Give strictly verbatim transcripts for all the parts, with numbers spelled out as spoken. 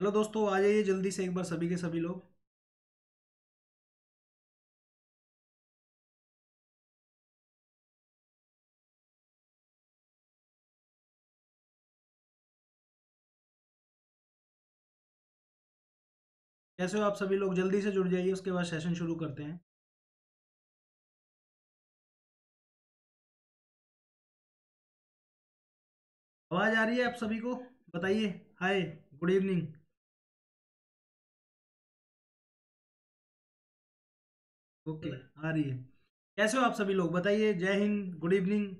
चलो दोस्तों आ जाइए जल्दी से एक बार सभी के सभी लोग। कैसे हो आप सभी लोग, जल्दी से जुड़ जाइए, उसके बाद सेशन शुरू करते हैं। आवाज आ रही है आप सभी को? बताइए। Hi, good evening. ओके, आ रही है। कैसे हो आप सभी लोग बताइए। जय हिंद, गुड इवनिंग।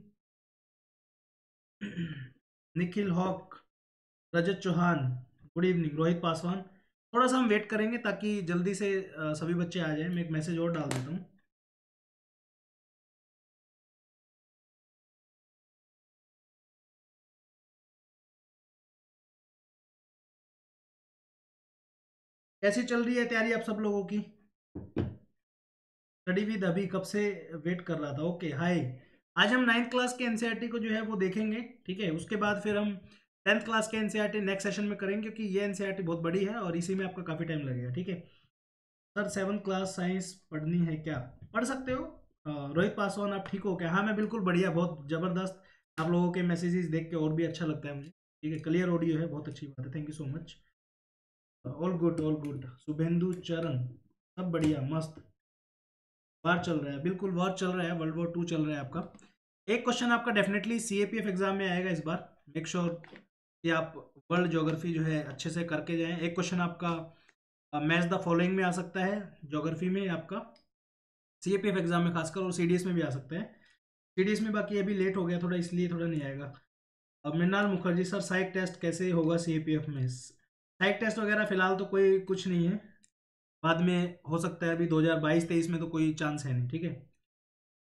निखिल हॉक, रजत चौहान, गुड इवनिंग। रोहित पासवान, थोड़ा सा हम वेट करेंगे ताकि जल्दी से सभी बच्चे आ जाएं। मैं एक मैसेज और डाल देता हूँ। कैसी चल रही है तैयारी आप सब लोगों की? स्टडी विद अभी कब से वेट कर रहा था। Okay, hi. आज हम नाइन्थ क्लास के एनसीईआरटी को जो है वो देखेंगे, ठीक है। उसके बाद फिर हम टेंथ क्लास के एनसीईआरटी नेक्स्ट सेशन में करेंगे, क्योंकि ये एनसीईआरटी बहुत बड़ी है और इसी में आपका काफ़ी टाइम लगेगा, ठीक है। सर सेवन्थ क्लास साइंस पढ़नी है क्या? पढ़ सकते हो। रोहित पासवान, आप ठीक हो क्या? हाँ, मैं बिल्कुल बढ़िया। बहुत ज़बरदस्त, आप लोगों के मैसेजेस देख के और भी अच्छा लगता है मुझे, ठीक है। क्लियर ऑडियो है, बहुत अच्छी बात है, thank you so much. All good, all good. Shubhendu Charan, सब बढ़िया, मस्त। वार चल रहा है, बिल्कुल वार चल रहा है, वर्ल्ड वॉर टू चल रहा है आपका। एक क्वेश्चन आपका definitely C A P F exam में आएगा इस बार, मेक श्योर कि आप वर्ल्ड ज्योग्राफी जो है अच्छे से करके जाएं। एक क्वेश्चन आपका मैच द फॉलोइंग में आ सकता है, ज्योग्राफी में आपका, सीएपीएफ एग्जाम में खासकर, और सीडीएस में भी आ सकता है। सीडीएस में बाकी अभी लेट हो गया थोड़ा, इसलिए थोड़ा नहीं आएगा। अब Mrinal Mukherjee, sir psych test कैसे होगा सीएपीएफ में? साइक टेस्ट वगैरह फिलहाल तो कोई कुछ नहीं है, बाद में हो सकता है। अभी दो हज़ार बाईस तेईस में तो कोई चांस है नहीं, ठीक है।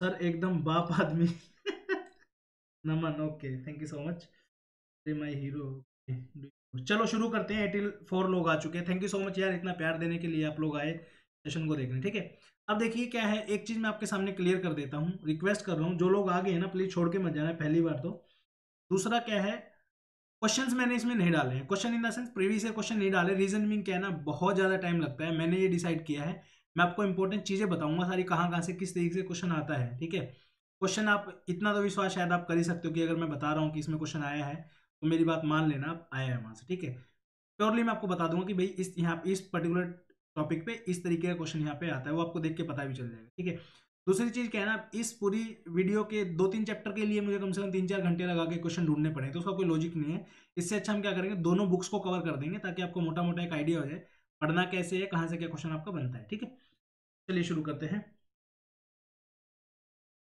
सर एकदम बाप आदमी। Naman, okay, thank you so much. My hero, चलो शुरू करते हैं। चौरासी लोग आ चुके हैं, थैंक यू सो मच यार, इतना प्यार देने के लिए आप लोग आए सेशन को देखने, ठीक है। अब देखिए क्या है, एक चीज़ मैं आपके सामने क्लियर कर देता हूँ, रिक्वेस्ट कर रहा हूँ। जो लोग आ गए हैं ना, प्लीज़ छोड़ के मत जाना, पहली बार तो। दूसरा क्या है, क्वेश्चंस मैंने इसमें नहीं डाले हैं, question in the sense previous question नहीं डाले। रीजन मीन क्या है ना, बहुत ज़्यादा टाइम लगता है, मैंने ये डिसाइड किया है। मैं आपको इंपॉर्टेंट चीज़ें बताऊँगा सारी, कहाँ कहाँ से किस तरीके से क्वेश्चन आता है, ठीक है। क्वेश्चन आप इतना तो विश्वास शायद आप कर ही सकते हो कि अगर मैं बता रहा हूँ कि इसमें क्वेश्चन आया है तो मेरी बात मान लेना, आप आया है वहाँ से, ठीक है। प्योरली मैं आपको बता दूंगा कि भाई इस यहाँ इस पर्टिकुलर टॉपिक पे इस तरीके का क्वेश्चन यहाँ पे आता है, वो आपको देख के पता भी चल जाएगा, ठीक है। दूसरी चीज़ क्या है ना, इस पूरी वीडियो के दो तीन चैप्टर के लिए मुझे कम से कम तीन चार घंटे लगा के क्वेश्चन ढूंढने पड़े, तो उसका कोई लॉजिक नहीं है। इससे अच्छा हम क्या करेंगे, दोनों बुक्स को कवर कर देंगे ताकि आपको मोटा मोटा एक आइडिया हो जाए पढ़ना कैसे है, कहाँ से क्या क्वेश्चन आपका बनता है, ठीक है। चलिए शुरू करते हैं।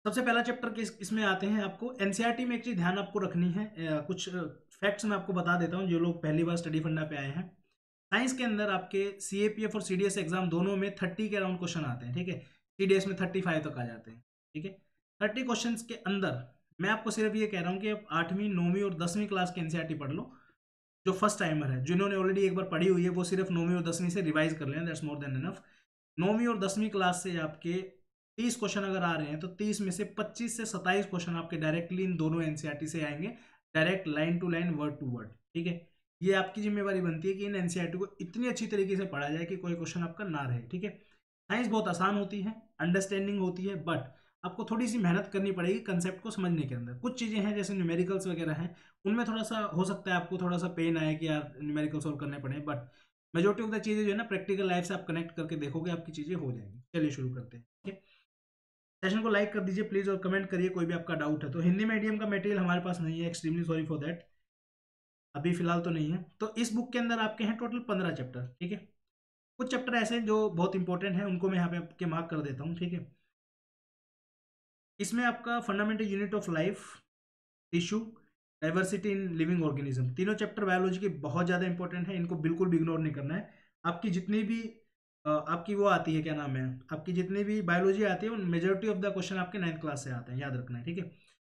सबसे पहला चैप्टर किस इसमें आते हैं आपको एनसीईआरटी में। एक चीज़ ध्यान आपको रखनी है, आ, कुछ फैक्ट्स मैं आपको बता देता हूं जो लोग पहली बार स्टडी फंडा पे आए हैं। साइंस के अंदर आपके सीएपीएफ और सीडीएस एग्जाम दोनों में थर्टी के अराउंड क्वेश्चन आते हैं, ठीक है। सीडीएस में थर्टी फाइव तक आ जाते हैं, ठीक है। थर्टी क्वेश्चन के अंदर मैं आपको सिर्फ ये कह रहा हूँ कि आप आठवीं नौवीं और दसवीं क्लास के एनसीईआरटी पढ़ लो। जो फर्स्ट टाइमर है, जिन्होंने ऑलरेडी एक बार पढ़ी हुई है, वो सिर्फ नौवीं और दसवीं से रिवाइज कर लें, दैट्स मोर देन इनफ। नौवीं और दसवीं क्लास से आपके तीस क्वेश्चन अगर आ रहे हैं तो तीस में से पच्चीस से सत्ताईस क्वेश्चन आपके डायरेक्टली इन दोनों एनसीईआरटी से आएंगे, direct line to line word to word, ठीक है। ये आपकी जिम्मेवारी बनती है कि इन एनसीईआरटी को इतनी अच्छी तरीके से पढ़ा जाए कि कोई क्वेश्चन आपका ना रहे, ठीक है। साइंस बहुत आसान होती है, अंडरस्टैंडिंग होती है, बट आपको थोड़ी सी मेहनत करनी पड़ेगी कंसेप्ट को समझने के अंदर। कुछ चीज़ें हैं जैसे न्यूमेरिकल्स वगैरह हैं, उनमें थोड़ा सा हो सकता है आपको थोड़ा सा पेन आए कि यार न्यूमेरिकल सॉल्व करने पड़े, बट मेजोरिटी ऑफ द चीज़ें जो है ना प्रैक्टिकल लाइफ से आप कनेक्ट करके देखोगे, आपकी चीज़ें हो जाएंगी। चलिए शुरू करते हैं, ठीक है। सेशन को लाइक कर दीजिए प्लीज़ और कमेंट करिए कोई भी आपका डाउट है तो। हिंदी मीडियम का मटेरियल हमारे पास नहीं है, एक्सट्रीमली सॉरी फॉर दैट, अभी फिलहाल तो नहीं है। तो इस बुक के अंदर आपके हैं टोटल पंद्रह चैप्टर, ठीक है। कुछ चैप्टर ऐसे हैं जो बहुत इंपॉर्टेंट हैं, उनको मैं यहाँ पे आपके मार्क कर देता हूँ, ठीक है। इसमें आपका fundamental unit of life, tissue, diversity in living organism, तीनों चैप्टर बायोलॉजी के बहुत ज़्यादा इंपॉर्टेंट है, इनको बिल्कुल भी इग्नोर नहीं करना है। आपकी जितनी भी आपकी वो आती है, क्या नाम है, आपकी जितनी भी बायोलॉजी आती है, उन मेजोरिटी ऑफ द क्वेश्चन आपके नाइन्थ क्लास से आते हैं, याद रखना है, ठीक है।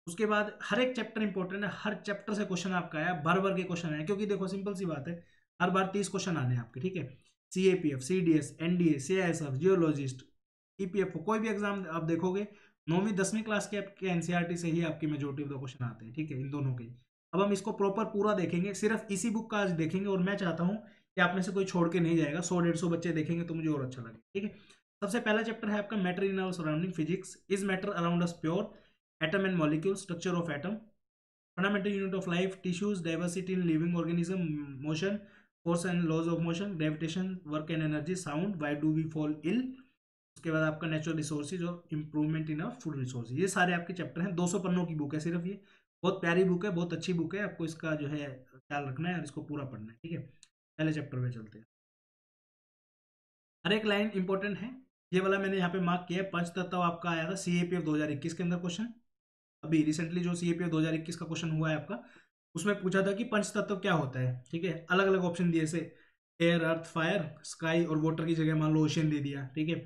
उसके बाद हर एक चैप्टर इंपॉर्टेंट है, हर चैप्टर से क्वेश्चन आपका आया, भर भर के क्वेश्चन आए, क्योंकि देखो सिंपल सी बात है, हर बार तीस क्वेश्चन आने हैं आपके, ठीक है। C A P F, C D S, N D A, C I S F, geologist, E P F, कोई भी एग्जाम आप देखोगे नौवीं दसवीं क्लास के आपके एन सी आर टी से ही आपकी मेजोरिटी ऑफ द क्वेश्चन आते हैं, ठीक है, इन दोनों के। अब हम इसको प्रॉपर पूरा देखेंगे, सिर्फ इसी बुक का आज देखेंगे, और मैं चाहता हूँ कि आप में से कोई छोड़ के नहीं जाएगा, सौ डेढ़ सौ बच्चे देखेंगे तो मुझे और अच्छा लगेगा। ठीक है, सबसे पहला चैप्टर है आपका matter in our surrounding physics, is matter around us pure, atom and molecule, structure of atom, fundamental unit of life, tissues, diversity in living organism, motion, force and laws of motion, gravitation, work and energy, sound, why do we fall ill. उसके बाद आपका natural resources और improvement in our food resources. ये सारे आपके chapter हैं, दो सौ पन्नों की बुक है सिर्फ, ये बहुत प्यारी बुक है, बहुत अच्छी बुक है, आपको इसका जो है ख्याल रखना है और इसको पूरा पढ़ना है। ठीक है, पहले चैप्टर पे चलते हैं। हर एक लाइन इंपॉर्टेंट है, ये वाला मैंने यहाँ पे मार्क किया है। पंच तत्व आपका आया था सीएपीएफ दो हज़ार इक्कीस के अंदर क्वेश्चन, अभी रिसेंटली जो सीएपीएफ दो हज़ार इक्कीस का क्वेश्चन हुआ है आपका, उसमें पूछा था कि पंच तत्व क्या होता है। ठीक है, अलग अलग ऑप्शन दिए, से एयर, अर्थ, फायर, स्काई और वाटर की जगह मान लो ओशन दे दिया। ठीक है,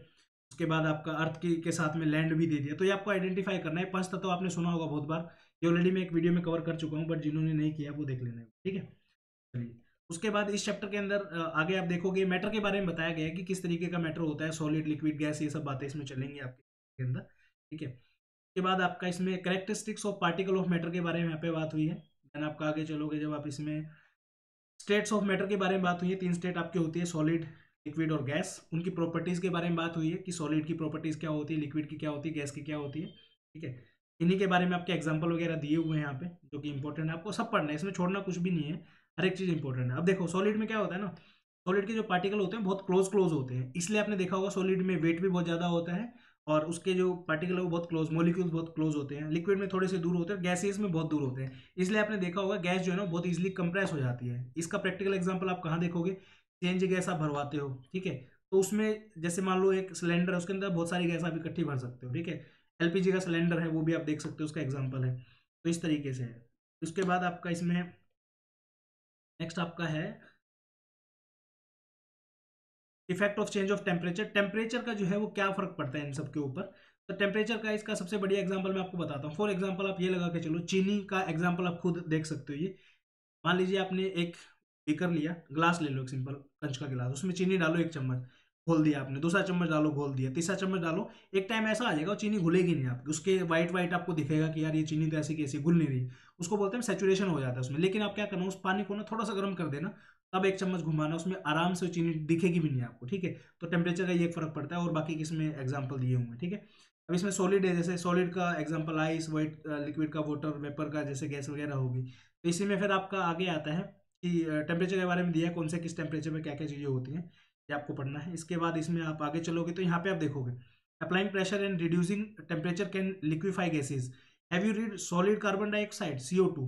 उसके बाद आपका अर्थ की के साथ में लैंड भी दे दिया। तो ये आपको आइडेंटिफाई करना है। पंच तत्व आपने सुना होगा बहुत बार, ये ऑलरेडी मैं एक वीडियो में कवर कर चुका हूँ, बट जिन्होंने नहीं किया वो देख लेना है। ठीक है, चलिए उसके बाद इस चैप्टर के अंदर आगे आप देखोगे मैटर के बारे में बताया गया है कि किस तरीके का मैटर होता है, सॉलिड, लिक्विड, गैस, ये सब बातें इसमें चलेंगी आपके के अंदर। ठीक है, उसके बाद आपका इसमें characteristics of particle of matter के बारे में यहाँ पे बात हुई है। देन आपका आगे चलोगे जब आप इसमें स्टेट्स ऑफ मैटर के बारे में बात हुई है, तीन स्टेट आपकी होती है, सॉलिड, लिक्विड और गैस। उनकी प्रॉपर्टीज़ के बारे में बात हुई है कि सॉलिड की प्रॉपर्टीज़ क्या होती है, लिक्विड की क्या होती है, गैस की क्या होती है। ठीक है, इन्हीं के बारे में आपके एग्जाम्पल वगैरह दिए हुए हैं यहाँ पे, जो कि इंपॉर्टेंट है, आपको सब पढ़ना है, इसमें छोड़ना कुछ भी नहीं है, हर एक चीज़ इंपॉर्टेंट है। अब देखो सॉलिड में क्या होता है ना, सॉलिड के जो पार्टिकल होते हैं बहुत क्लोज क्लोज होते हैं, इसलिए आपने देखा होगा सॉलिड में वेट भी बहुत ज़्यादा होता है और उसके जो पार्टिकल है वो बहुत क्लोज, मॉलिक्यूल्स बहुत क्लोज होते हैं। लिक्विड में थोड़े से दूर होते हैं, गैसेज में बहुत दूर होते हैं, इसलिए आपने देखा होगा गैस जो है ना बहुत ईजिली कंप्रेस हो जाती है। इसका प्रैक्टिकल एग्जाम्पल आप कहाँ देखोगे, सीएनजी गैस आप भरवाते हो, ठीक है, तो उसमें जैसे मान लो एक सिलेंडर है, उसके अंदर बहुत सारी गैस आप इकट्ठी भर सकते हो। ठीक है, एलपीजी का सिलेंडर है, वो भी आप देख सकते हो, उसका एग्जाम्पल है। तो इस तरीके से है। उसके बाद आपका इसमें नेक्स्ट आपका है effect of change of temperature, temperature का जो है वो क्या फर्क पड़ता है इन सब के ऊपर। तो टेम्परेचर का इसका सबसे बढ़िया एग्जांपल मैं आपको बताता हूँ। फॉर एग्जांपल आप ये लगा के चलो, चीनी का एग्जांपल आप खुद देख सकते हो। ये मान लीजिए आपने एक बीकर लिया, ग्लास ले लो, एक सिंपल कंच का गिलास, उसमें चीनी डालो एक चम्मच, घोल दिया आपने, दूसरा चम्मच डालो, घोल दिया, तीसरा चम्मच डालो, एक टाइम ऐसा आ जाएगा और चीनी घुलेगी नहीं आपकी, उसके वाइट वाइट आपको दिखेगा कि यार ये चीनी तो ऐसी कैसी घुल नहीं रही, उसको बोलते हैं सैचुरेशन हो जाता है उसमें। लेकिन आप क्या करना, उस पानी को ना थोड़ा सा गर्म कर देना, तब एक चम्मच घुमाना, उसमें आराम से चीनी दिखेगी भी नहीं आपको। ठीक है, तो टेम्परेचर का ये फर्क पड़ता है और बाकी इसमें एग्जाम्पल दिए हुए हैं। ठीक है, अब इसमें सॉलिड है, जैसे सॉलिड का एग्जाम्पल आइस, वाइट, लिक्विड का वाटर, वेपर का जैसे गैस वगैरह होगी। तो इसी में फिर आपका आगे आता है कि टेम्परेचर के बारे में दिया है, कौन से किस टेम्परेचर में क्या क्या चीज़ें होती हैं, ये आपको पढ़ना है। इसके बाद इसमें आप आगे चलोगे तो यहाँ पे आप देखोगे applying pressure and reducing temperature can liquefy gases, have you read solid carbon dioxide C O two,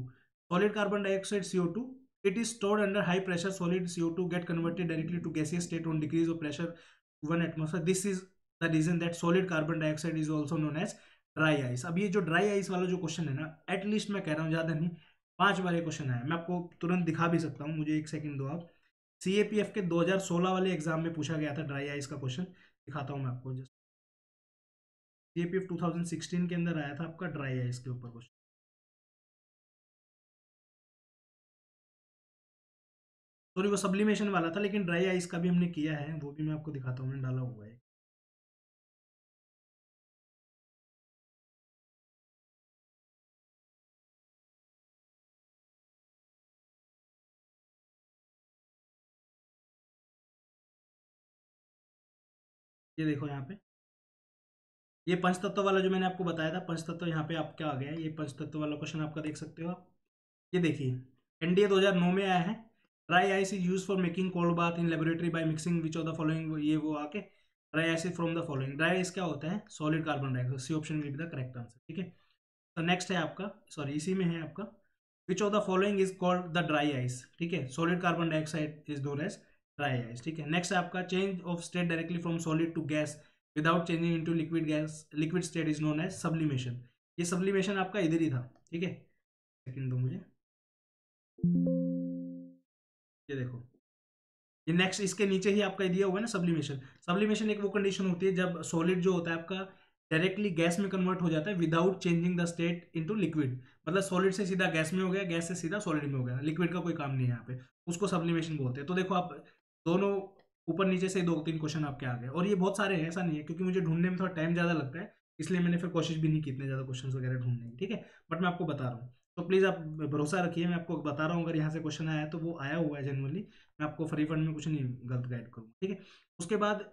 solid carbon dioxide C O two, it is stored under high pressure, solid C O two get converted directly to gaseous state on decrease of pressure one atmosphere, this is the reason that solid carbon dioxide is also known as dry ice. अब ये जो dry ice वाला जो question है ना, at least मैं कह रहा हूँ, ज़्यादा नहीं, पाँच बार ये क्वेश्चन आया, मैं आपको तुरंत दिखा भी सकता हूँ, मुझे एक सेकंड दो आप। सीएपीएफ के दो हज़ार सोलह वाले एग्जाम में पूछा गया था ड्राई आइस का क्वेश्चन, दिखाता हूँ मैं आपको। जस्ट सीएपीएफ दो हज़ार सोलह के अंदर आया था आपका ड्राई आइस के ऊपर क्वेश्चन। सॉरी, वो सब्लिमेशन वाला था, लेकिन ड्राई आइस का भी हमने किया है, वो भी मैं आपको दिखाता हूँ, मैंने डाला हुआ है। ये देखो यहाँ पे, ये पंच तत्व वाला जो मैंने आपको बताया था, पंच तत्व यहाँ पे आपका आ गया है, ये पंच तत्व वाला क्वेश्चन आपका देख सकते हो आप। ये देखिए एनडीए दो हज़ार नौ में आया है, dry ice is use for making cold bath in laboratory by mixing which of the following, ये वो आके dry ice is from the following, dry ice क्या होता है, solid carbon dioxide, C option will be the correct answer. ठीक है, तो next है आपका, सॉरी इसी में है आपका, which of the following is called the dry ice. ठीक है, solid carbon dioxide is known as dry ice. ठीक है, नेक्स्ट आपका change of state directly from solid to gas without changing into liquid, gas liquid state is known as sublimation. ये sublimation आपका इधर ही था। ठीक है, सेकंड दो मुझे, ये देखो ये नेक्स्ट इसके नीचे ही आपका दिया हुआ है ना सब्लिमेशन। सब्लिमेशन एक वो कंडीशन होती है जब सॉलिड जो होता है आपका डायरेक्टली गैस में कन्वर्ट हो जाता है without changing the state into liquid, मतलब सॉलिड से सीधा गैस में हो गया, गैस से सीधा सॉलिड में हो गया, लिक्विड का कोई काम नहीं है यहाँ पे, उसको सब्लिमेशन बोलते हैं। तो देखो आप दोनों ऊपर नीचे से दो तीन क्वेश्चन आपके आ गए, और ये बहुत सारे हैं, ऐसा नहीं है, क्योंकि मुझे ढूंढने में थोड़ा टाइम ज़्यादा लगता है, इसलिए मैंने फिर कोशिश भी नहीं की इतने ज़्यादा क्वेश्चन वगैरह ढूंढने की। ठीक है, बट मैं आपको बता रहा हूँ तो प्लीज़ आप भरोसा रखिए, मैं आपको बता रहा हूँ अगर यहाँ से क्वेश्चन आया तो वो आया हुआ है जनरली, मैं आपको फ्री फंड में कुछ नहीं गलत गाइड करूँगा, ठीक है। उसके बाद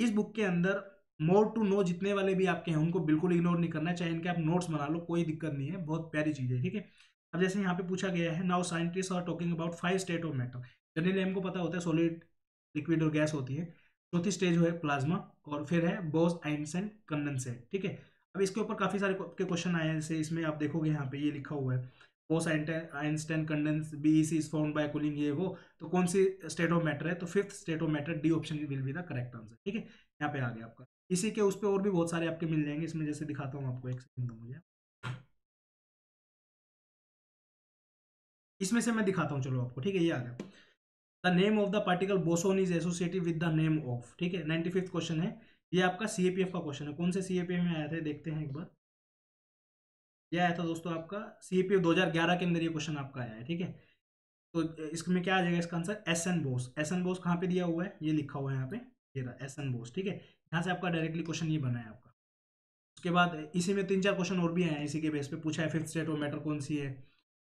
इस बुक के अंदर मोर टू नो जितने वाले भी आपके हैं उनको बिल्कुल इग्नोर नहीं करना चाहिए, इनके आप नोट्स बना लो, कोई दिक्कत नहीं है, बहुत प्यारी चीज़ है, ठीक है। अब जैसे यहाँ पे पूछा गया है, now scientist are talking about five state of matter. Generally हमको पता होता है सॉलिड, लिक्विड और गैस होती है, चौथी स्टेज है प्लाज्मा, और फिर है बोस आइंस्टाइन कंडेंसेट, ठीक है। अब इसके ऊपर काफ़ी सारे के क्वेश्चन आए हैं, जैसे इसमें आप देखोगे यहाँ पे ये लिखा हुआ है Bose Einstein condense B E C is found by cooling, ये वो, तो कौन सी स्टेट ऑफ मैटर है, तो fifth state of matter D option will be the correct answer, ठीक है। यहाँ पे आ गया आपका, इसी के उस पर और भी बहुत सारे आपके मिल जाएंगे, इसमें जैसे दिखाता हूँ आपको, एक सेकंड दो मुझे, इसमें से मैं दिखाता हूँ चलो आपको, ठीक है। ये आ गया the name of the particle boson is associated with the name of, ठीक है। नाइन्टी फिफ्थ क्वेश्चन है, ये आपका सी ए पी एफ का क्वेश्चन है, कौन से सी ए पी एफ में आया था देखते हैं एक बार, यह आया था दोस्तों आपका सी ए पी एफ दो हज़ार ग्यारह के अंदर ये क्वेश्चन आपका आया है, ठीक है। तो इसमें क्या आ जाएगा इसका answer, S N Bose. S N Bose कहाँ पे दिया हुआ है, ये लिखा हुआ है यहाँ पे, ये रहा एस एन बोस, ठीक है। यहाँ से आपका डायरेक्टली क्वेश्चन ये बना है आपका। उसके बाद इसी में तीन चार क्वेश्चन और भी आए हैं, इसी के बेस पे पूछा है फिफ्थ स्टेट ऑफ मैटर कौन सी है,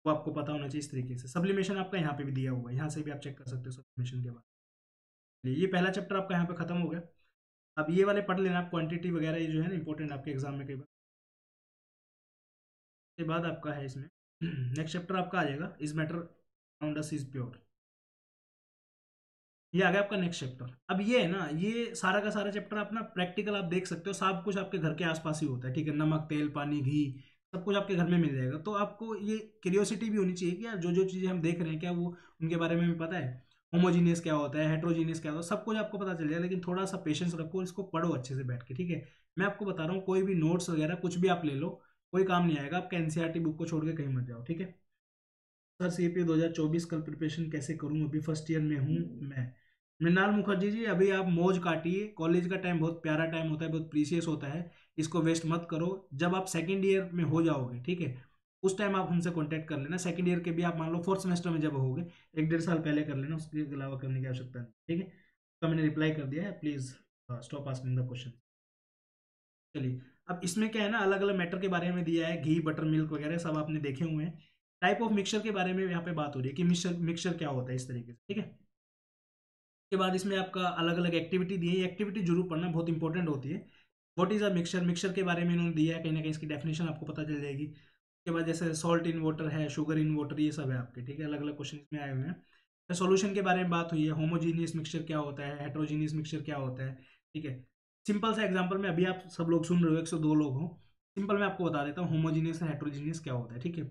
वो आपको पता होना चाहिए। इस तरीके से सब्लिमेशन आपका यहाँ पे भी दिया हुआ है, यहाँ से भी आप चेक कर सकते हो सब्लिमेशन के बाद। ये पहला चैप्टर आपका यहाँ पे खत्म हो गया। अब ये वाले पढ़ लेना आप, क्वांटिटी वगैरह ये जो है ना इंपॉर्टेंट आपके एग्जाम में कई बार। उसके बाद आपका है इसमें नेक्स्ट चैप्टर आपका आ जाएगा is matter around us is pure, ये आ गया आपका नेक्स्ट चैप्टर। अब ये है ना, ये सारा का सारा चैप्टर अपना प्रैक्टिकल आप देख सकते हो, सब कुछ आपके घर के आसपास ही होता है, ठीक है। नमक, तेल, पानी, घी, सब कुछ आपके घर में मिल जाएगा। तो आपको ये क्यूरियोसिटी भी होनी चाहिए कि यार जो जो चीज़ें हम देख रहे हैं क्या वो उनके बारे में भी पता है, होमोजीनियस क्या होता है, हेट्रोजीनियस क्या होता है, सब कुछ आपको पता चल जाएगा। लेकिन थोड़ा सा पेशेंस रखो और इसको पढ़ो अच्छे से बैठ के, ठीक है। मैं आपको बता रहा हूँ कोई भी नोट्स वगैरह कुछ भी आप ले लो, कोई काम नहीं आएगा आपका। एनसीईआरटी बुक को छोड़ के कहीं मत जाओ, ठीक है। सर सीपीए दो हज़ार चौबीस कल प्रिपरेशन कैसे करूँ, अभी फर्स्ट ईयर में हूँ मैं। मृणाल मुखर्जी जी अभी आप मौज काटिए, कॉलेज का टाइम बहुत प्यारा टाइम होता है, बहुत प्रीशियस होता है, इसको वेस्ट मत करो। जब आप सेकंड ईयर में हो जाओगे, ठीक है, उस टाइम आप हमसे कांटेक्ट कर लेना। सेकंड ईयर के भी आप मान लो फोर्थ सेमेस्टर में जब होगे, एक डेढ़ साल पहले कर लेना, उसके अलावा करने की आवश्यकता नहीं, ठीक है। तो मैंने रिप्लाई कर दिया है, please stop asking the question. चलिए, अब इसमें क्या है ना, अलग अलग मैटर के बारे में दिया है, घी, बटर, मिल्क वगैरह सब आपने देखे हुए हैं। टाइप ऑफ मिक्सचर के बारे में यहाँ पे बात हो रही है कि मिक्सचर मिक्सचर क्या होता है, इस तरीके से, ठीक है। उसके बाद इसमें आपका अलग अलग एक्टिविटी दी है, एक्टिविटी जरूर पढ़ना, बहुत इंपॉर्टेंट होती है। What is a mixture, mixture के बारे में इन्होंने दिया है, कहीं ना कहीं इसकी डेफिनेशन आपको पता चल जाएगी। उसके बाद जैसे सॉल्ट इन वाटर है, शुगर इन वाटर, ये सब है आपके, ठीक है। अलग अलग क्वेश्चन इसमें आए हुए हैं। सॉल्यूशन के बारे में बात हुई है, होमोजीनियस मिक्सचर क्या होता है, हेट्रोजीनियस मिक्सचर क्या होता है, ठीक है। सिंपल सा एग्जाम्पल में, अभी आप सब लोग सुन रहे हो, एक सौ दो लोग हो, सिंपल मैं आपको बता देता हूँ होमोजीनियस और हेट्रोजीनियस क्या होता है, ठीक है।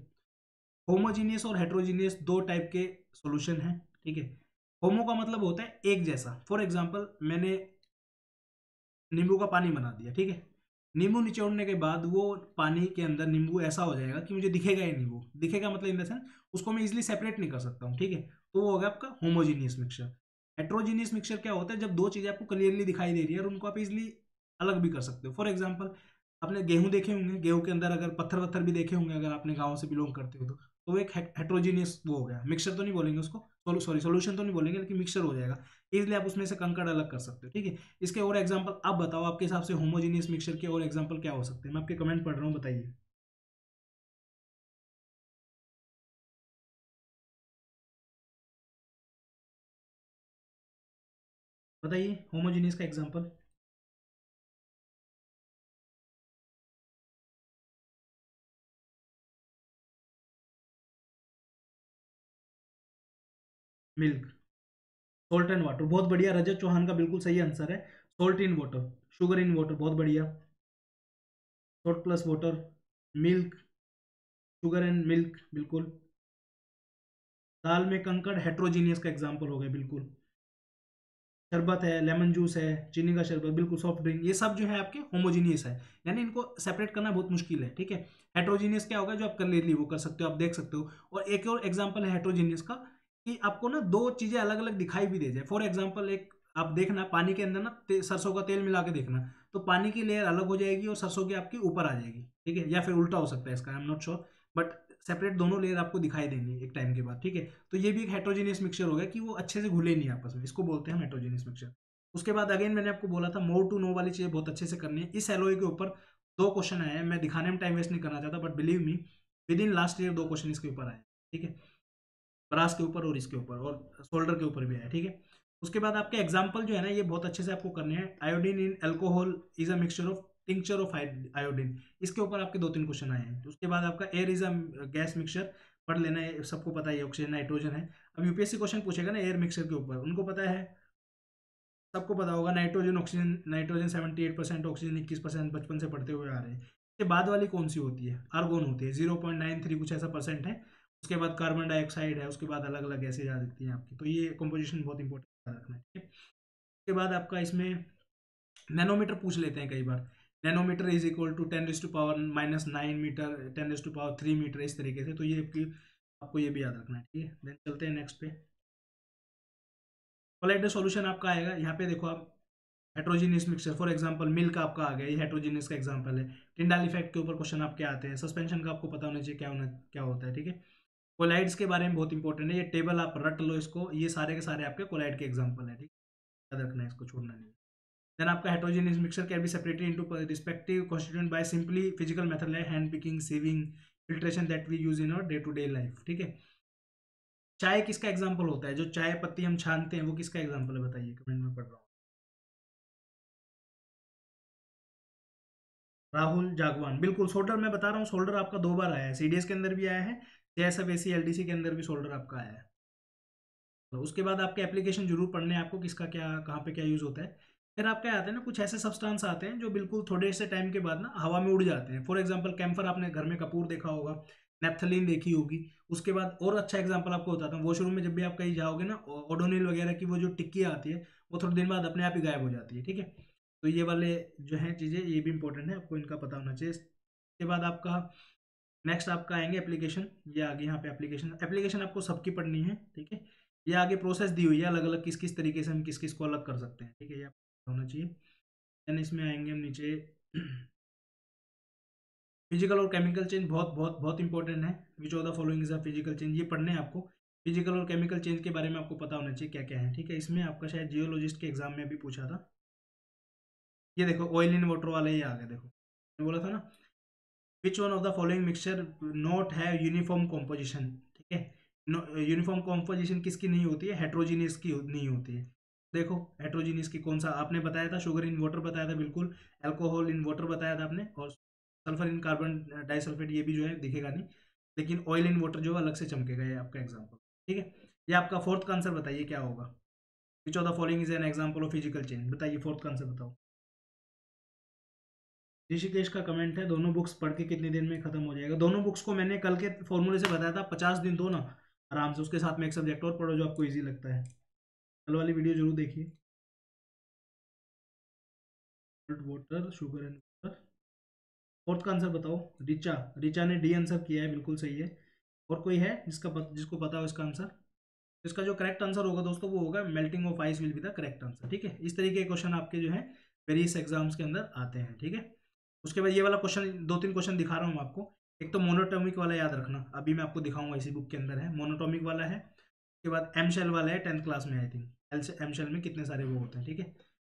होमोजीनियस और हेट्रोजीनियस दो टाइप के सॉल्यूशन हैं, ठीक है। होमो का मतलब होता है एक जैसा। फॉर एग्जांपल मैंने नींबू का पानी बना दिया, ठीक है। नींबू निचोड़ने के बाद वो पानी के अंदर नींबू ऐसा हो जाएगा कि मुझे दिखेगा ही नींबू, दिखेगा मतलब इन द सेंस उसको मैं इजिली सेपरेट नहीं कर सकता हूँ, ठीक है। तो वो होगा आपका होमोजीनियस मिक्सचर। हेट्रोजीनियस मिक्सचर क्या होता है, जब दो चीज़ें आपको क्लियरली दिखाई दे रही है और उनको आप इजिली अलग भी कर सकते हो। फॉर एग्जाम्पल आपने गेहूँ देखे होंगे, गेहूँ के अंदर अगर पत्थर पत्थर भी देखे होंगे अगर आपने गाँव से बिलोंग करते हो तो तो एक हेट्रोजीनियस वो हो गया, मिक्सचर तो नहीं बोलेंगे उसको, सॉरी सोल्यूशन तो नहीं बोलेंगे, लेकिन मिक्सचर हो जाएगा, इसलिए आप उसमें से कंकड़ अलग कर सकते हो, ठीक है। इसके और एग्जांपल आप बताओ, आपके हिसाब से होमोजीनियस मिक्सचर के और एग्जांपल क्या हो सकते हैं, मैं आपके कमेंट पढ़ रहा हूँ, बताइए। बताइए होमोजीनियस का example. Milk, salt and water, बहुत बढ़िया रजत चौहान का बिल्कुल सही आंसर है, salt in water, sugar in water, बहुत बढ़िया, salt plus water, milk, sugar and milk, बिल्कुल। दाल में कंकड़ हेट्रोजीनियस का एग्जांपल हो गया, बिल्कुल। शरबत है, लेमन जूस है, चीनी का शरबत, बिल्कुल। सॉफ्ट ड्रिंक, ये सब जो है आपके होमोजीनियस है, यानी इनको सेपरेट करना बहुत मुश्किल है, ठीक है। हेट्रोजीनियस क्या होगा, जो आप क्लियरली वो कर सकते हो, आप देख सकते हो। और एक और एग्जाम्पल है हेट्रोजीनियस का कि आपको ना दो चीज़ें अलग अलग दिखाई भी दे जाए। फॉर एग्जांपल एक आप देखना पानी के अंदर ना सरसों का तेल मिला के देखना, तो पानी की लेयर अलग हो जाएगी और सरसों की आपके ऊपर आ जाएगी, ठीक है। या फिर उल्टा हो सकता है इसका, I am not sure, but separate दोनों लेयर आपको दिखाई देंगी एक टाइम के बाद, ठीक है। तो ये भी एक हेट्रोजीनियस मिक्सचर हो गया कि वो अच्छे से घुले नहीं आपस में, इसको बोलते हैं हेट्रोजीनियस मिक्सचर। उसके बाद अगेन मैंने आपको बोला था मोर टू नो वाली चीज़ें बहुत अच्छे से करनी है। इस एलओए के ऊपर दो क्वेश्चन आए हैं, मैं दिखाने में टाइम वेस्ट नहीं करना चाहता, but believe me with in last year दो क्वेश्चन इसके ऊपर आए, ठीक है, ब्रास के ऊपर और इसके ऊपर और शोल्डर के ऊपर भी आया, ठीक है। उसके बाद आपके एग्जाम्पल जो है ना, ये बहुत अच्छे से आपको करने हैं। Iodine in alcohol is a mixture of tincture of iodine, इसके ऊपर आपके दो तीन क्वेश्चन आए हैं। उसके बाद आपका air is a gas mixture, पढ़ लेना है, सबको पता है ऑक्सीजन नाइट्रोजन है। अब यूपीएससी क्वेश्चन पूछेगा ना एयर मिक्सचर के ऊपर, उनको पता है, सबको पता होगा। Nitrogen oxygen, nitrogen seventy eight percent oxygen इक्कीस परसेंट बचपन से पढ़ते हुए आ रहे हैं। इसके बाद वाली कौन सी होती है, आर्गोन होती है, जीरो पॉइंट नाइन थ्री कुछ ऐसा परसेंट है। उसके बाद कार्बन डाइऑक्साइड है, उसके बाद अलग अलग गैसेज आ सकती हैं आपकी, तो ये कंपोजिशन बहुत इंपॉर्टेंट रखना है, ठीक है। उसके बाद आपका इसमें नैनोमीटर पूछ लेते हैं कई बार, nanometre is equal to ten raise to power minus nine metre, ten raise to power three metre, इस तरीके से, तो ये आपकी आपको ये भी याद रखना है, ठीक है। देन चलते हैं नेक्स्ट पे, कोलाइडर सॉल्यूशन आपका आएगा। यहाँ पे देखो आप heterogeneous mixture, for example milk आपका आ गया, ये हेट्रोजीनियस का एग्जांपल है। टिंडाल इफेक्ट के ऊपर क्वेश्चन आपके आते हैं, सस्पेंशन का आपको पता होना चाहिए क्या होना क्या होता है, ठीक है। कोलाइड्स के बारे में बहुत इंपॉर्टेंट है, ये टेबल आप रट लो इसको, ये सारे के सारे आपके कोलाइड के एग्जाम्पल है, ठीक है, याद रखना है, इसको छोड़ना नहीं। देन आपका heterogeneous mixture can be separated into respective constituent by simply physical method like hand picking, sieving, filtration that we use in our day to day life, ठीक है। चाय किसका एग्जाम्पल होता है, जो चाय पत्ती हम छानते हैं वो किसका एग्जाम्पल है, बताइए, कमेंट में पढ़ रहा हूँ। राहुल जागवान, बिल्कुल शोल्डर, मैं बता रहा हूँ शोल्डर आपका दो बार आया है, सीडीएस के अंदर भी आया है, जेएसएफ एसी एलडीसी के अंदर भी शोल्डर आपका आया है। तो उसके बाद आपके एप्लीकेशन जरूर पढ़ने हैं आपको, किसका क्या कहाँ पे क्या यूज होता है। फिर आपके आते हैं ना कुछ ऐसे सब्सटेंस आते हैं जो बिल्कुल थोड़े से टाइम के बाद ना हवा में उड़ जाते हैं। फॉर एग्जाम्पल कैम्फर, आपने घर में कपूर देखा होगा, नेपथलीन देखी होगी। उसके बाद और अच्छा एग्जाम्पल आपको बताता हूँ, वॉशरूम में जब भी आप कहीं जाओगे ना, ओडोनिल वगैरह की वो जो टिक्की आती है वो थोड़े दिन बाद अपने आप ही गायब हो जाती है, ठीक है। तो ये वाले जो हैं चीज़ें, ये भी इंपॉर्टेंट है, आपको इनका पता होना चाहिए। इसके बाद आपका नेक्स्ट आपका आएंगे एप्लीकेशन, ये आगे यहाँ पे एप्लीकेशन एप्लीकेशन आपको सबकी पढ़नी है, ठीक है। ये आगे प्रोसेस दी हुई है अलग अलग, किस किस तरीके से हम किस किस को अलग कर सकते हैं, ठीक है, ये आपको होना चाहिए। देन इसमें आएंगे हम नीचे फिजिकल और केमिकल चेंज, बहुत बहुत बहुत इंपॉर्टेंट है। Which of the following is a physical change, ये पढ़ने हैं आपको। फिजिकल और केमिकल चेंज के बारे में आपको पता होना चाहिए क्या क्या है, ठीक है। इसमें आपका शायद जियोलॉजिस्ट के एग्जाम में भी पूछा था, ये देखो ऑयल इन वाटर वाले ये आ गए, देखो मैंने बोला था ना, which one of the following mixture not have uniform composition, ठीक है। यूनिफॉर्म कॉम्पोजिशन किसकी नहीं होती है, हेट्रोजीनियस की नहीं होती है। देखो हेट्रोजीनियस की कौन सा आपने बताया था, शुगर इन वाटर बताया था, बिल्कुल अल्कोहल इन वाटर बताया था आपने, और सल्फर इन कार्बन डाइसल्फेट, ये भी जो है दिखेगा नहीं, लेकिन ऑयल इन वाटर जो है अलग से चमकेगा, ये आपका एग्जाम्पल, ठीक है। ये आपका फोर्थ का आंसर बताइए क्या होगा, which of the following is an example of physical change, बताइए फोर्थ का आंसर बताओ। ऋषिकेश का कमेंट है, दोनों बुक्स पढ़ के कितने दिन में खत्म हो जाएगा। दोनों बुक्स को मैंने कल के फॉर्मूले से बताया था, पचास दिन दो ना आराम से, उसके साथ में एक सब्जेक्ट और पढ़ो जो आपको इजी लगता है। कल वाली वीडियो जरूर देखिए, water sugar and water. Fourth का आंसर बताओ। रिचा रिचा ने डी आंसर किया है, बिल्कुल सही है। और कोई है जिसका पत, जिसको पता हो इसका आंसर? इसका जो करेक्ट आंसर होगा दोस्तों वो होगा melting of ice will be the correct answer, ठीक है। इस तरीके के क्वेश्चन आपके जो है वेरियस एग्जाम्स के अंदर आते हैं, ठीक है। उसके बाद ये वाला क्वेश्चन, दो तीन क्वेश्चन दिखा रहा हूँ आपको। एक तो मोनोटॉमिक वाला याद रखना, अभी मैं आपको दिखाऊंगा, इसी बुक के अंदर है, मोनोटॉमिक वाला है। उसके बाद एम शेल वाला है, टेंथ क्लास में आई थिंक एम शेल में कितने सारे वो होते हैं, ठीक है।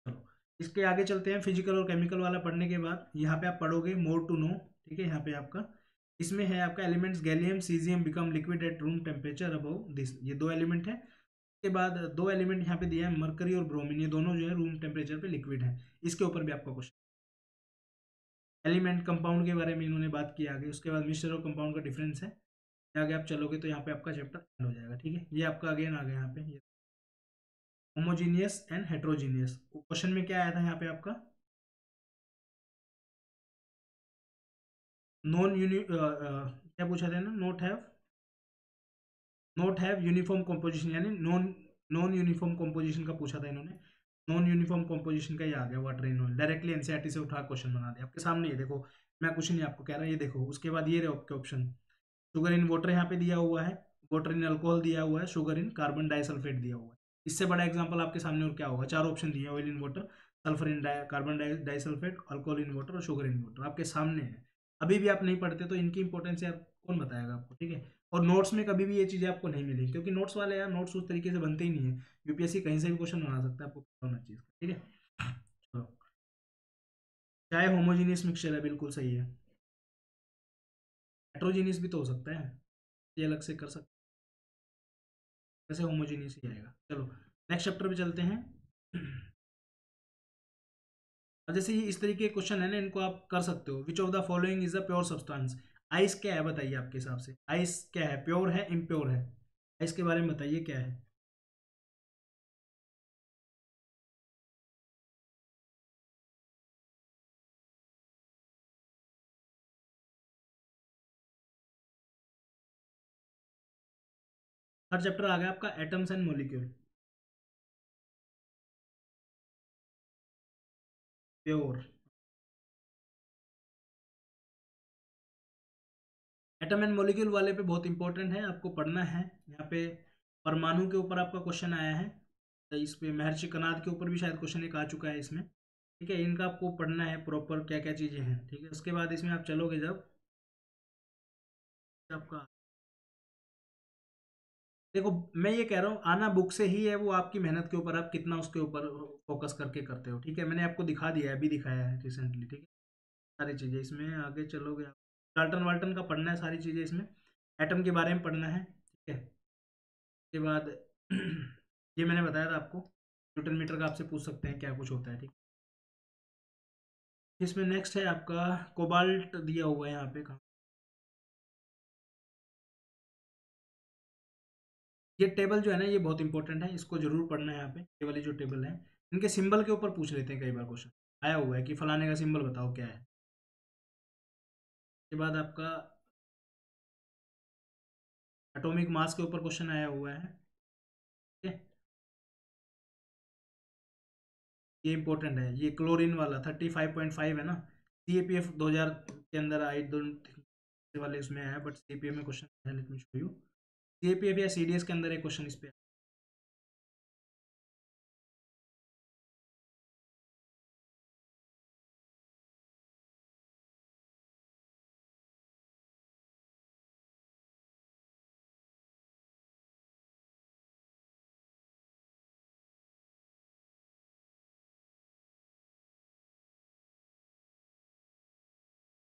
चलो इसके आगे चलते हैं। फिजिकल और केमिकल वाला पढ़ने के बाद यहाँ पे आप पढ़ोगे मोर टू नो, ठीक है। यहाँ पे आपका इसमें है आपका elements gallium caesium become liquid at room temperature above this, ये दो एलिमेंट है। उसके बाद दो एलिमेंट यहाँ पे दिया है, मरकरी और ब्रोमिन, ये दोनों जो है रूम टेम्परेचर पे लिक्विड है। इसके ऊपर भी आपका क्वेश्चन, एलिमेंट कंपाउंड के बारे में इन्होंने बात की आगे। उसके बाद मिक्सचर और कंपाउंड का डिफरेंस है, आगे आप चलोगे तो यहाँ पे आपका चैप्टर एंड हो जाएगा, ठीक है। ये आपका अगेन आ गया यहाँ पे होमोजीनियस एंड हेट्रोजीनियस। क्वेश्चन में क्या आया था यहाँ पे आपका, नॉन यूनि क्या पूछा था ना, not have not have uniform composition, यानी नॉन नॉन यूनिफॉर्म कॉम्पोजिशन का पूछा था इन्होंने। नॉन यूनिफॉर्म कॉम्पोजिशन का ये आ गया water in oil, directly NCERT से उठा क्वेश्चन बना दिया आपके सामने। ये देखो, मैं कुछ नहीं आपको कह रहा, ये देखो। उसके बाद ये रहे आपके ऑप्शन, शुगर इन वाटर यहाँ पे दिया हुआ है, वाटर इन अल्कोहल दिया हुआ है, शुगर इन कार्बन डाइसल्फेट दिया हुआ है। इससे बड़ा एग्जाम्पल आपके सामने और क्या होगा, चार ऑप्शन दिए, oil in water, sulphur in carbon disulphate, alcohol in water और शुगर इन वाटर आपके सामने है। अभी भी आप नहीं पढ़ते तो इनकी इंपॉर्टेंस यार कौन बताएगा आपको, ठीक है। और नोट्स में कभी भी ये चीज़ें आपको नहीं मिलेगी, क्योंकि नोट्स वाले यार नोट्स उस तरीके से बनते ही नहीं है। यूपीएससी कहीं से भी क्वेश्चन बना सकता है, आपको पता होना चाहिए, ठीक है। चलो, चाय होमोजीनियस मिक्सचर है, बिल्कुल सही है। हेट्रोजीनियस भी तो हो सकता है, ये अलग से कर सकते हैं, वैसे होमोजीनियस ही आएगा। चलो नेक्स्ट चैप्टर पे चलते हैं। जैसे ये इस तरीके के क्वेश्चन है ना, इनको आप कर सकते हो। Which of the following is a pure substance? Ice क्या है बताइए आपके हिसाब से, आइस क्या है, प्योर है इम्प्योर है? आइस के बारे में बताइए क्या है। हर चैप्टर आ गया आपका atoms and molecule. Pure atom and molecule वाले पे बहुत इंपॉर्टेंट है, आपको पढ़ना है। यहाँ पे परमाणु के ऊपर आपका क्वेश्चन आया है, तो इस पे महर्षि कनाद के ऊपर भी शायद क्वेश्चन एक आ चुका है इसमें, ठीक है। इनका आपको पढ़ना है प्रॉपर क्या क्या चीज़ें हैं, ठीक है। उसके बाद इसमें आप चलोगे जब आपका, देखो मैं ये कह रहा हूँ आना बुक से ही है, वो आपकी मेहनत के ऊपर आप कितना उसके ऊपर फोकस करके करते हो, ठीक है। मैंने आपको दिखा दिया है, अभी दिखाया है रिसेंटली, ठीक है। सारी चीज़ें इसमें आगे चलोगे आप, डाल्टन वाल्टन का पढ़ना है, सारी चीज़ें इसमें एटम के बारे में पढ़ना है, ठीक है। उसके बाद ये मैंने बताया था आपको न्यूटन मीटर का आपसे पूछ सकते हैं क्या कुछ होता है, ठीक है। इसमें नेक्स्ट है आपका कोबाल्ट दिया हुआ है यहाँ पे, कहाँ ये टेबल जो है ना ये बहुत इंपॉर्टेंट है, इसको जरूर पढ़ना है। यहाँ पे ये वाली जो टेबल है, इनके सिंबल के ऊपर पूछ लेते हैं, कई बार क्वेश्चन आया हुआ है कि फलाने का सिंबल बताओ क्या है। इसके बाद आपका एटॉमिक मास के ऊपर क्वेश्चन आया हुआ है, ठीक है, ये इंपॉर्टेंट है। ये क्लोरीन वाला थर्टी फाइव पॉइंट फाइव है ना, सी ए पी एफ दो हज़ार के अंदर आई दो वाले उसमें आया, but C A P F में question let me show you, JPF या सीडीएस के अंदर एक क्वेश्चन इस पे।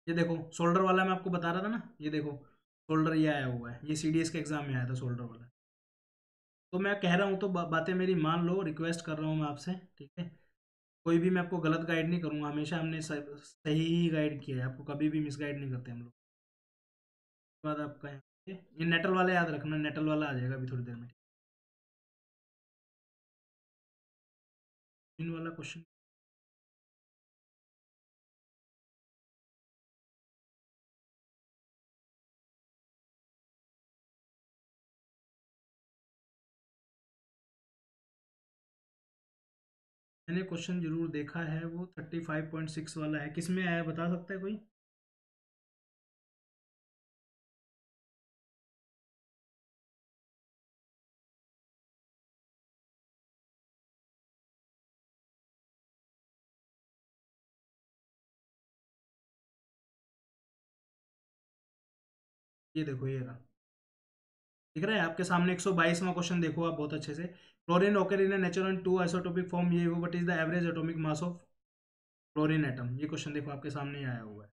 ये देखो सोल्डर वाला मैं आपको बता रहा था ना, ये देखो सोल्डर ये आया हुआ है, ये सीडीएस के एग्जाम में आया था सोल्डर वाला। तो मैं कह रहा हूँ तो बा, बातें मेरी मान लो, रिक्वेस्ट कर रहा हूँ मैं आपसे, ठीक है। कोई भी मैं आपको गलत गाइड नहीं करूँगा, हमेशा हमने सही ही गाइड किया है, आपको कभी भी मिसगाइड नहीं करते हम लोग। उसके बाद आपका है ये नेटल वाला, याद रखना नेटल वाला आ जाएगा अभी थोड़ी देर में। इन वाला क्वेश्चन मैंने क्वेश्चन जरूर देखा है, वो थर्टी फाइव पॉइंट सिक्स वाला है, किसमें आया बता सकता है कोई? ये देखो ये रहा, दिख रहा है आपके सामने एक सौ बाईसवां क्वेश्चन, देखो आप बहुत अच्छे से। Chlorine occur in natural and two isotopic form, ये वो what is the average atomic mass of chlorine atom, ये क्वेश्चन देखो आपके सामने आया हुआ है,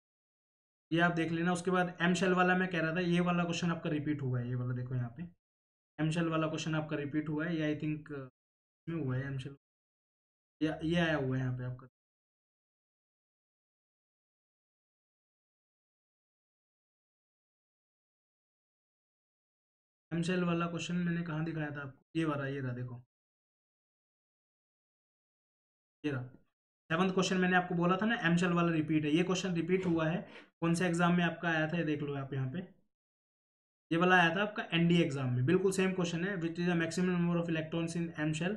ये आप देख लेना। उसके बाद एम शेल वाला मैं कह रहा था, ये वाला क्वेश्चन आपका रिपीट हुआ है, ये वाला देखो यहाँ पे एम शेल वाला क्वेश्चन आपका रिपीट हुआ है, ये आई थिंक में हुआ है एम शेल, ये आया हुआ है यहाँ पे आपका। एम शेल वाला क्वेश्चन मैंने कहाँ दिखाया था आपको, ये वाला, ये रहा देखो, ये रहा सेवंथ क्वेश्चन, मैंने आपको बोला था ना एम शेल वाला रिपीट है, ये क्वेश्चन रिपीट हुआ है। कौन से एग्जाम में आपका आया था ये देख लो आप यहाँ पे, ये वाला आया था आपका एनडीए एग्जाम में, बिल्कुल सेम क्वेश्चन है। Which is the maximum number of electrons in M shell,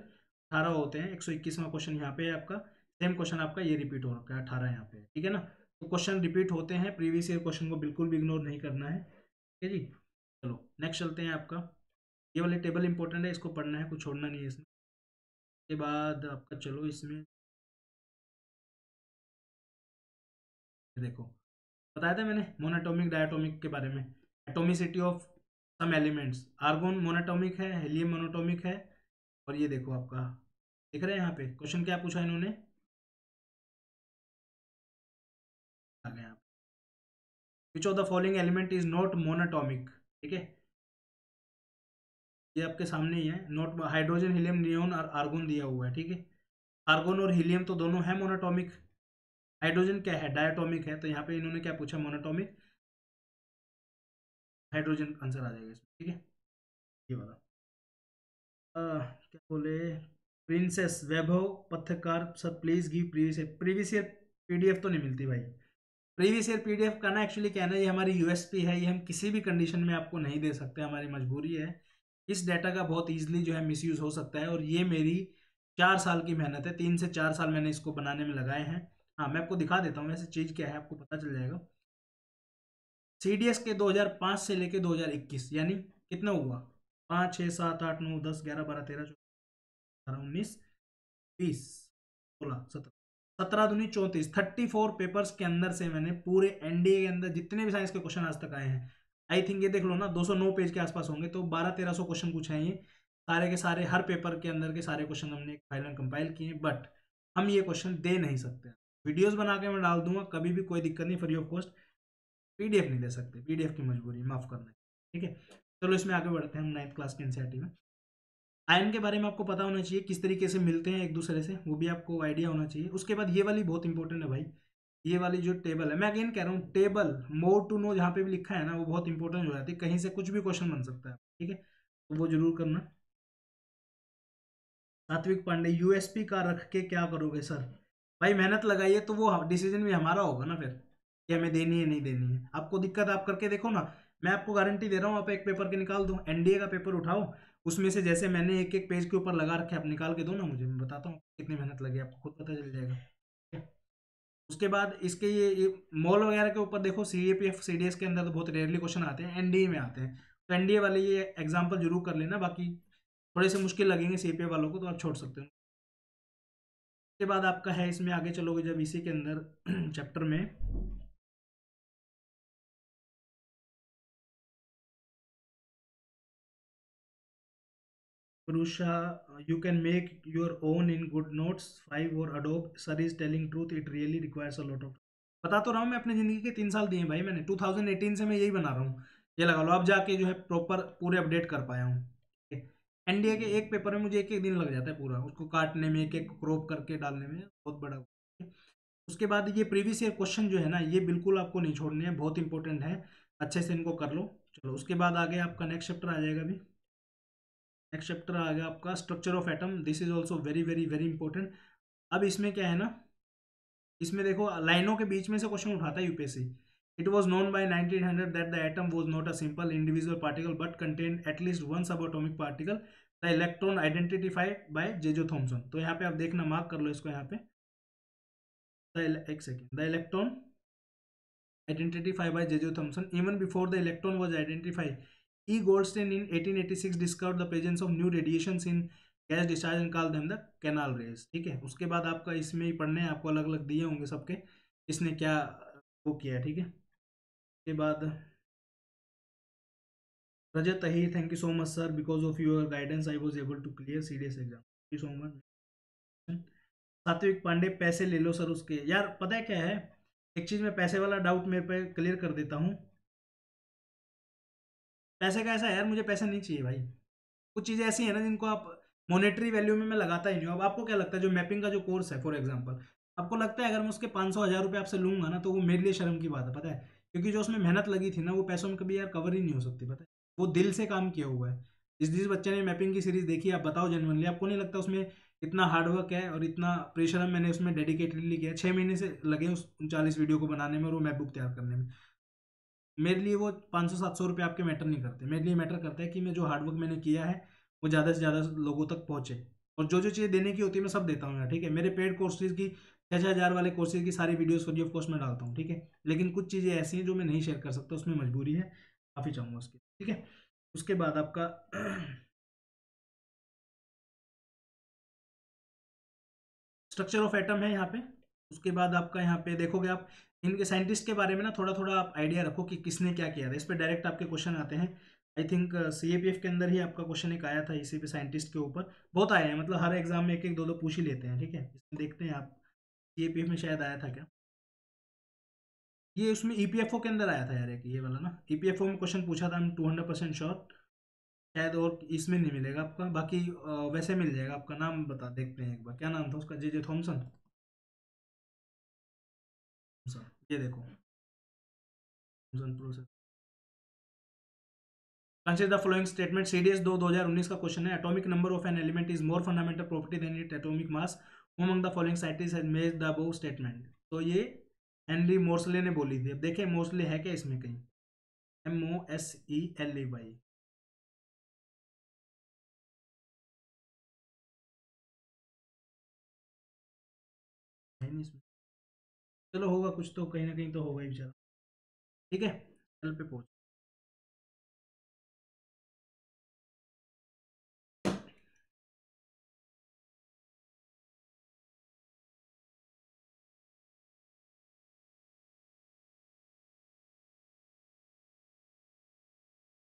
अठारह होते हैं। एक सौ इक्कीसवां क्वेश्चन यहाँ पे है आपका, सेम क्वेश्चन आपका ये रिपीट हो रखा है, अठारह यहाँ पे, ठीक है ना। तो क्वेश्चन रिपीट होते हैं, प्रीवियस ईयर क्वेश्चन को बिल्कुल भी इग्नोर नहीं करना है, ठीक है जी। चलो नेक्स्ट चलते हैं, आपका ये वाली टेबल इंपॉर्टेंट है, इसको पढ़ना है, कुछ छोड़ना नहीं है इसमें। उसके बाद आपका चलो इसमें देखो बताया था मैंने मोनोटोमिक डायटोमिक के बारे में, atomicity of some elements, argon monatomic है, हेलियम मोनोटोमिक है, और ये देखो आपका दिख रहा है यहाँ पे क्वेश्चन क्या पूछा इन्होंने, which of the following element is not monatomic, ठीक है ये आपके सामने ही है, नॉट हाइड्रोजन हीलियम नियोन और आर्गोन दिया हुआ है, ठीक है आर्गोन और हीलियम तो दोनों है मोनोटॉमिक, हाइड्रोजन क्या है डायटॉमिक है, तो यहाँ पे इन्होंने क्या पूछा मोनोटॉमिक, हाइड्रोजन आंसर आ जाएगा इसमें, ठीक है ये वाला। क्या बोले princess Vaibhav Patrakar sir please give previous previous year PDF तो नहीं मिलती भाई, प्रीवियस ईयर पीडीएफ का ना एक्चुअली कहना ये हमारी यूएसपी है, ये हम किसी भी कंडीशन में आपको नहीं दे सकते, हमारी मजबूरी है, इस डाटा का बहुत ईजिली जो है मिसयूज हो सकता है, और ये मेरी चार साल की मेहनत है, तीन से चार साल मैंने इसको बनाने में लगाए हैं। हाँ मैं आपको दिखा देता हूँ वैसे चीज़ क्या है, आपको पता चल जाएगा। सी डी एस के दो हज़ार पाँच से लेके दो हज़ार इक्कीस यानी कितना हुआ पाँच छः सात आठ नौ दस ग्यारह बारह तेरह चौदह अठारह उन्नीस बीस सोलह सत्रह सत्रह दूनी चौंतीस थर्टी फोर पेपर्स के अंदर से मैंने पूरे एनडीए के अंदर जितने भी साइंस के क्वेश्चन आज तक आए हैं, आई थिंक ये देख लो ना दो सौ नौ पेज के आसपास होंगे, तो बारह तेरह सौ क्वेश्चन पूछे हैं ये सारे के सारे, हर पेपर के अंदर के सारे क्वेश्चन हमने फाइल में कंपाइल किए, बट हम ये क्वेश्चन दे नहीं सकते। वीडियोस बना के मैं डाल दूंगा, कभी भी कोई दिक्कत नहीं, फ्री ऑफ कॉस्ट, पीडीएफ नहीं दे सकते, पीडीएफ की मजबूरी, माफ़ करना, ठीक है। चलो इसमें आगे बढ़ते हैं हम नाइन्थ क्लास के एनसीईआरटी में। आयन के बारे में आपको पता होना चाहिए किस तरीके से मिलते हैं एक दूसरे से, वो भी आपको आइडिया होना चाहिए। उसके बाद ये वाली बहुत इंपॉर्टेंट है भाई, ये वाली जो टेबल है, मैं अगेन कह रहा हूँ टेबल मोर टू नो जहाँ पे भी लिखा है ना वो बहुत इंपॉर्टेंट हो जाती है, कहीं से कुछ भी क्वेश्चन बन सकता है, ठीक है तो वो जरूर करना। सात्विक पांडे यूएसपी का रख के क्या करोगे सर, भाई मेहनत लगाइए तो वो डिसीजन भी हमारा होगा ना फिर कि हमें देनी है नहीं देनी है। आपको दिक्कत आप करके देखो ना, मैं आपको गारंटी दे रहा हूँ आप एक पेपर के निकाल दो, एनडीए का पेपर उठाओ उसमें से जैसे मैंने एक एक पेज के ऊपर लगा रखे, आप निकाल के दो ना मुझे, मैं बताता हूँ कितनी मेहनत लगी आपको खुद पता चल जाएगा। उसके बाद इसके ये, ये मॉल वगैरह के ऊपर देखो, C A P F C D S के अंदर तो बहुत रेयरली क्वेश्चन आते हैं, एनडीए में आते हैं, तो एनडीए वाले ये एग्जाम्पल जरूर कर लेना, बाकी थोड़े से मुश्किल लगेंगे सी ए पी एफ वालों को तो आप छोड़ सकते हो। उसके बाद आपका है इसमें आगे चलोगे जब इसी के अंदर चैप्टर में Purusha, you can make your own in good notes five or adobe. Sir is telling truth. It really requires a lot of. बता तो रहा हूँ मैं, अपने ज़िंदगी के तीन साल दिए भाई मैंने, दो हज़ार अठारह से मैं यही बना रहा हूँ, ये लगा लो अब जाके जो है प्रॉपर पूरे अपडेट कर पाया हूँ। एनडीए के एक पेपर में मुझे एक एक दिन लग जाता है पूरा, उसको काटने में, एक एक क्रॉप करके डालने में, बहुत बड़ा। उसके बाद ये प्रीवियस ईयर क्वेश्चन जो है ना ये बिल्कुल आपको नहीं छोड़ने हैं, बहुत इंपॉर्टेंट है, अच्छे से इनको कर लो। चलो उसके बाद आगे आपका नेक्स्ट चैप्टर आ जाएगा अभी, नेक्स्ट चैप्टर आ गया आपका structure of atom, this is also very very very important. अब इसमें क्या है ना, इसमें देखो लाइनों के बीच में से क्वेश्चन उठाता है UPSC. It was known by nineteen hundred that the atom was not a simple individual particle but contain at least one sub atomic particle the electron identified by J J Thomson. तो यहाँ पे आप देखना, mark कर लो इसको यहाँ पे, एक second, the electron identified by J J Thomson even before the electron was identified. E. Goldstein in eighteen eighty six discovered the presence of new radiations in gas discharge and called them the canal rays, ठीक है। उसके बाद आपका इसमें ही पढ़ने हैं, आपको अलग अलग दिए होंगे सबके, इसने क्या वो किया, ठीक है। उसके बाद Rajat Ahir, thank you so much sir, because of your guidance I was able to clear CDS exam, thank you so much. Satvik Pandey पैसे ले लो सर उसके, यार पता है क्या है, एक चीज़ में पैसे वाला डाउट मेरे पे क्लियर कर देता हूँ। पैसे का ऐसा है यार, मुझे पैसा नहीं चाहिए भाई, कुछ चीज़ें ऐसी हैं ना जिनको आप मॉनेटरी वैल्यू में मैं लगाता ही नहीं हूँ। अब आपको क्या लगता है जो मैपिंग का जो कोर्स है फॉर एग्जांपल, आपको लगता है अगर मैं उसके पाँच सौ हज़ार रुपये आपसे लूँगा ना तो वो मेरे लिए शर्म की बात है, पता है, क्योंकि जो उसमें मेहनत लगी थी ना वो पैसों में कभी यार कवर ही नहीं हो सकती, पता है, वो दिल से काम किया हुआ है। जिस जिस बच्चे ने मैपिंग की सीरीज़ देखी, आप बताओ जेन्युइनली आपको नहीं लगता उसमें इतना हार्डवर्क है और इतना प्रेशर है, मैंने उसमें डेडिकेटेडली किया, छः महीने से लगे उस उनचालीस वीडियो को बनाने में और वो मैप बुक तैयार करने में। मेरे लिए वो पाँच सौ सात सौ रुपये आपके मैटर नहीं करते, मेरे लिए मैटर करता है कि मैं जो हार्डवर्क मैंने किया है वो ज़्यादा से ज़्यादा लोगों तक पहुँचे, और जो जो चीज़ें देने की होती है मैं सब देता हूँ यार, ठीक है। मेरे पेड कोर्सेज की छः छः हज़ार वाले कोर्सेज की सारी वीडियोस फ्री ऑफ कॉस्ट में डालता हूँ, ठीक है, लेकिन कुछ चीज़ें ऐसी हैं जो मैं नहीं शेयर कर सकता, उसमें मजबूरी है, काफ़ी चाहूँगा उसकी, ठीक है। उसके बाद आपका स्ट्रक्चर ऑफ एटम है यहाँ पे। उसके बाद आपका यहाँ पे देखोगे आप इनके साइंटिस्ट के बारे में ना थोड़ा थोड़ा आप आइडिया रखो कि किसने क्या किया था, इस पर डायरेक्ट आपके क्वेश्चन आते हैं। I think C A P F के अंदर ही आपका क्वेश्चन एक आया था इसी पे, साइंटिस्ट के ऊपर बहुत आए हैं, मतलब हर एग्जाम में एक एक दो दो पूछ ही लेते हैं, ठीक है। इसमें देखते हैं आप सी ए पी एफ में शायद आया था क्या। ये उसमें ईपीएफओ के अंदर आया था यार, ये वाला ना ईपीएफओ में क्वेश्चन पूछा था, हम टू हंड्रेड परसेंट श्योर, शायद और इसमें नहीं मिलेगा आपका, बाकी वैसे मिल जाएगा। आपका नाम बता देखते हैं एक बार, क्या नाम था उसका? J J Thomson. ये देखो process consider the following statement. CDS दो दो हजार उन्नीस का क्वेश्चन है। Atomic number of an element is more fundamental property than it atomic mass, among the following scientist has made the above statement. तो ये हेनरी मोर्सले ने बोली थी। अब देखें मोर्सले है क्या इसमें कहीं, M O S E L E Y. चलो होगा कुछ तो, कहीं ना कहीं तो होगा ही बेचारा। ठीक है, चल पे पहुंच।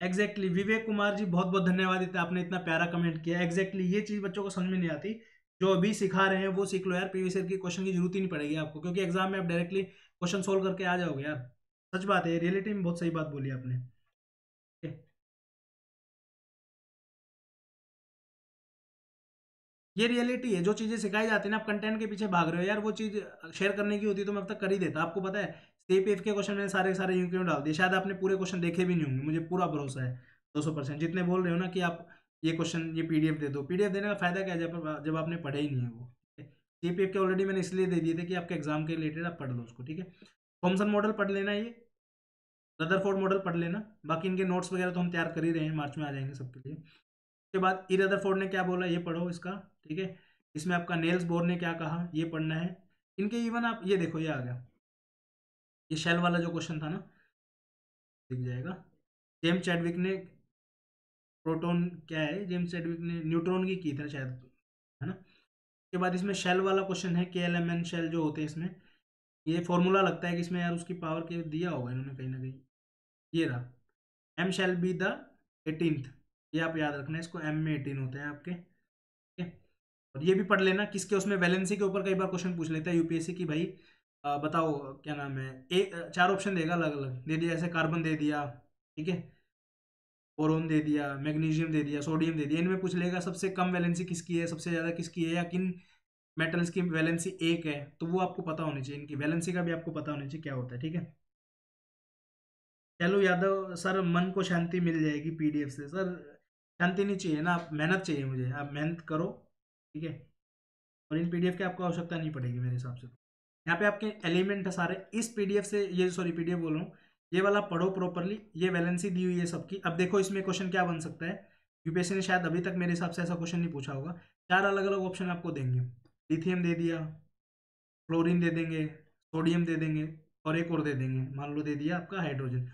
एग्जैक्टली exactly, विवेक कुमार जी बहुत बहुत धन्यवाद देते, आपने इतना प्यारा कमेंट किया। एग्जैक्टली exactly, ये चीज़ बच्चों को समझ में नहीं आती। जो अभी सिखा रहे हैं वो सीख लो यार, प्रीवियस ईयर की क्वेश्चन की जरूरत ही नहीं पड़ेगी आपको, क्योंकि एग्जाम में आप डायरेक्टली क्वेश्चन सोल्व करके आ जाओगे यार। सच बात है, रियलिटी में बहुत सही बात बोली आपने। ये रियलिटी है, जो चीज़ें सिखाई जाती है ना, आप कंटेंट के पीछे भाग रहे हो यार, वो चीज़ शेयर करने की होती तो मैं अब तक कर ही देता। आपको पता है सीपीएफ के क्वेश्चन मैंने सारे सारे यूं क्यों डाल दिए, शायद आपने पूरे क्वेश्चन देखे भी नहीं होंगे, मुझे पूरा भरोसा है दो सौ परसेंट। जितने बोल रहे हो ना कि आप ये क्वेश्चन ये पीडीएफ दे दो, पीडीएफ देने का फायदा क्या है जब जब आपने पढ़े ही नहीं है वो। सीपीएफ के ऑलरेडी मैंने इसलिए दे दिए थे कि आपके एग्जाम के रिलेटेड आप पढ़ लो उसको। ठीक है, थॉमसन मॉडल पढ़ लेना, ये रदरफोर्ड मॉडल पढ़ लेना, बाकी इनके नोट्स वगैरह तो हम तैयार कर ही रहे हैं, मार्च में आ जाएंगे सबके लिए। उसके बाद ई रदरफोर्ड ने क्या बोला ये पढ़ो इसका। ठीक है, इसमें आपका नेल्स बोर ने क्या कहा ये पढ़ना है। इनके इवन आप ये देखो, ये आ गया ये शेल वाला जो क्वेश्चन था ना, दिख जाएगा। जेम्स चैडविक ने प्रोटॉन क्या है, जेम्स चैडविक ने न्यूट्रॉन की की था शायद, है ना। उसके बाद इसमें शेल वाला क्वेश्चन है, के एल एम एन शेल जो होते हैं, इसमें ये फॉर्मूला लगता है कि इसमें यार उसकी पावर के दिया होगा इन्होंने कहीं ना कहीं। ये रहा M shell B the eighteenth, ये आप याद रखना, इसको एम में एटीन होते हैं आपके। ठीक है, और ये भी पढ़ लेना किसके, उसमें वैलेंसी के ऊपर कई बार क्वेश्चन पूछ लेता है यूपीएससी की, भाई आ, बताओ क्या नाम है। एक चार ऑप्शन देगा अलग अलग दे दिया, जैसे कार्बन दे दिया, ठीक है, बोरोन दे दिया, मैग्नीशियम दे दिया, सोडियम दे दिया। इनमें पूछ लेगा सबसे कम वैलेंसी किसकी है, सबसे ज़्यादा किसकी है, या किन मेटल्स की वैलेंसी एक है, तो वो आपको पता होनी चाहिए। इनकी वैलेंसी का भी आपको पता होना चाहिए क्या होता है। ठीक है, चलो यादव सर, मन को शांति मिल जाएगी पीडीएफ से। सर शांति नहीं चाहिए ना, आप मेहनत चाहिए मुझे, आप मेहनत करो। ठीक है, और इन पीडीएफ की आपको आवश्यकता नहीं पड़ेगी मेरे हिसाब से। यहाँ पे आपके एलिमेंट है सारे इस पीडीएफ से, ये सॉरी पीडीएफ बोल रहा हूँ, ये वाला पढ़ो प्रॉपरली, ये वैलेंसी दी हुई है सबकी। अब देखो इसमें क्वेश्चन क्या बन सकता है, यूपीएससी ने शायद अभी तक मेरे हिसाब से ऐसा क्वेश्चन नहीं पूछा होगा। चार अलग अलग ऑप्शन आपको देंगे, लिथियम दे दिया, फ्लोरीन दे देंगे, सोडियम दे देंगे, और एक और दे देंगे, मान लो दे दिया आपका हाइड्रोजन।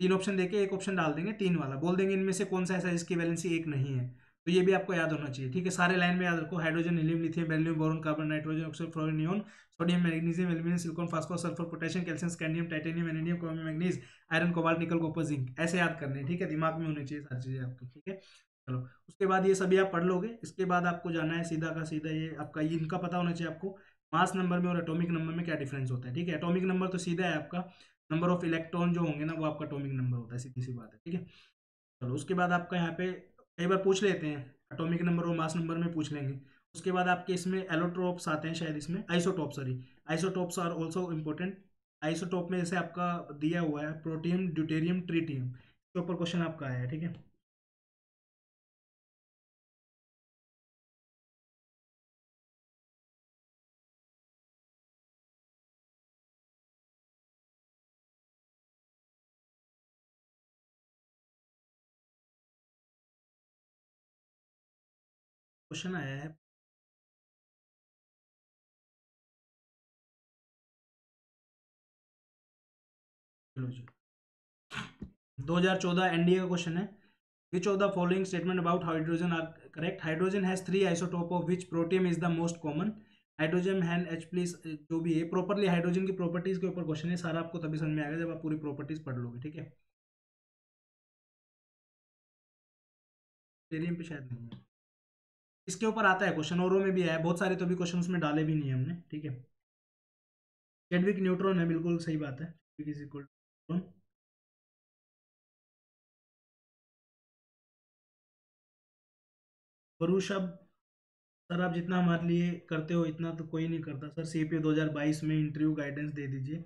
तीन ऑप्शन देके एक ऑप्शन डाल देंगे तीन वाला, बोल देंगे इनमें से कौन सा ऐसा जिसकी वैलेंसी एक नहीं है, तो ये भी आपको याद होना चाहिए। ठीक है, सारे लाइन में याद रखो, hydrogen, helium, lithium, beryllium, boron, carbon, nitrogen, oxygen, fluorine, neon, sodium, magnesium, aluminium, silicon, phosphorus, sulphur, potassium, calcium, scandium, titanium, aluminium, chromium, manganese, iron, cobalt, nickel, copper, zinc, ऐसे याद करने। ठीक है, दिमाग में होनी चाहिए सारी चीज़ें आपकी। ठीक है, चलो उसके बाद ये सभी आप पढ़ लोगे। इसके बाद आपको जाना है सीधा का सीधा ये आपका, ये इनका पता होना चाहिए आपको, मास नंबर में और एटॉमिक नंबर में क्या डिफरेंस होता है। ठीक है, एटॉमिक नंबर तो सीधा है आपका, नंबर ऑफ इलेक्ट्रॉन जो होंगे ना वो आपका एटॉमिक नंबर होता है, सीधी सी बात है। ठीक है, चलो उसके बाद आपका यहाँ पे कई बार पूछ लेते हैं एटॉमिक नंबर और मास नंबर में पूछ लेंगे। उसके बाद आपके इसमें एलोट्रोप्स आते हैं शायद, इसमें isotope, sorry isotopes are also important. Isotope में जैसे आपका दिया हुआ है प्रोटियम, ड्यूटेरियम, ट्रिटियम, इसके ऊपर क्वेश्चन आपका आया है। ठीक है, क्वेश्चन आया है। चलो जी, दो हज़ार चौदह एनडीए का क्वेश्चन है। Which of the following statement about hydrogen are correct. Hydrogen has three isotope of which protium is the most common. Hydrogen Hahn H plus जो भी है, प्रॉपर्ली हाइड्रोजन की प्रॉपर्टीज के ऊपर क्वेश्चन है सारा, आपको तभी समझ में आएगा जब आप पूरी प्रॉपर्टीज पढ़ लोगे। ठीक है, टेरियम पे शायद नहीं है, इसके ऊपर आता है क्वेश्चन, औरों में भी आया बहुत सारे, तो भी क्वेश्चन उसमें डाले भी नहीं है हमने। ठीक है, चैडविक न्यूट्रॉन है, बिल्कुल सही बात है। is equal to one. परूष, अब सर आप जितना हमारे लिए करते हो इतना तो कोई नहीं करता सर। सी पी दो हज़ार बाईस में इंटरव्यू गाइडेंस दे दीजिए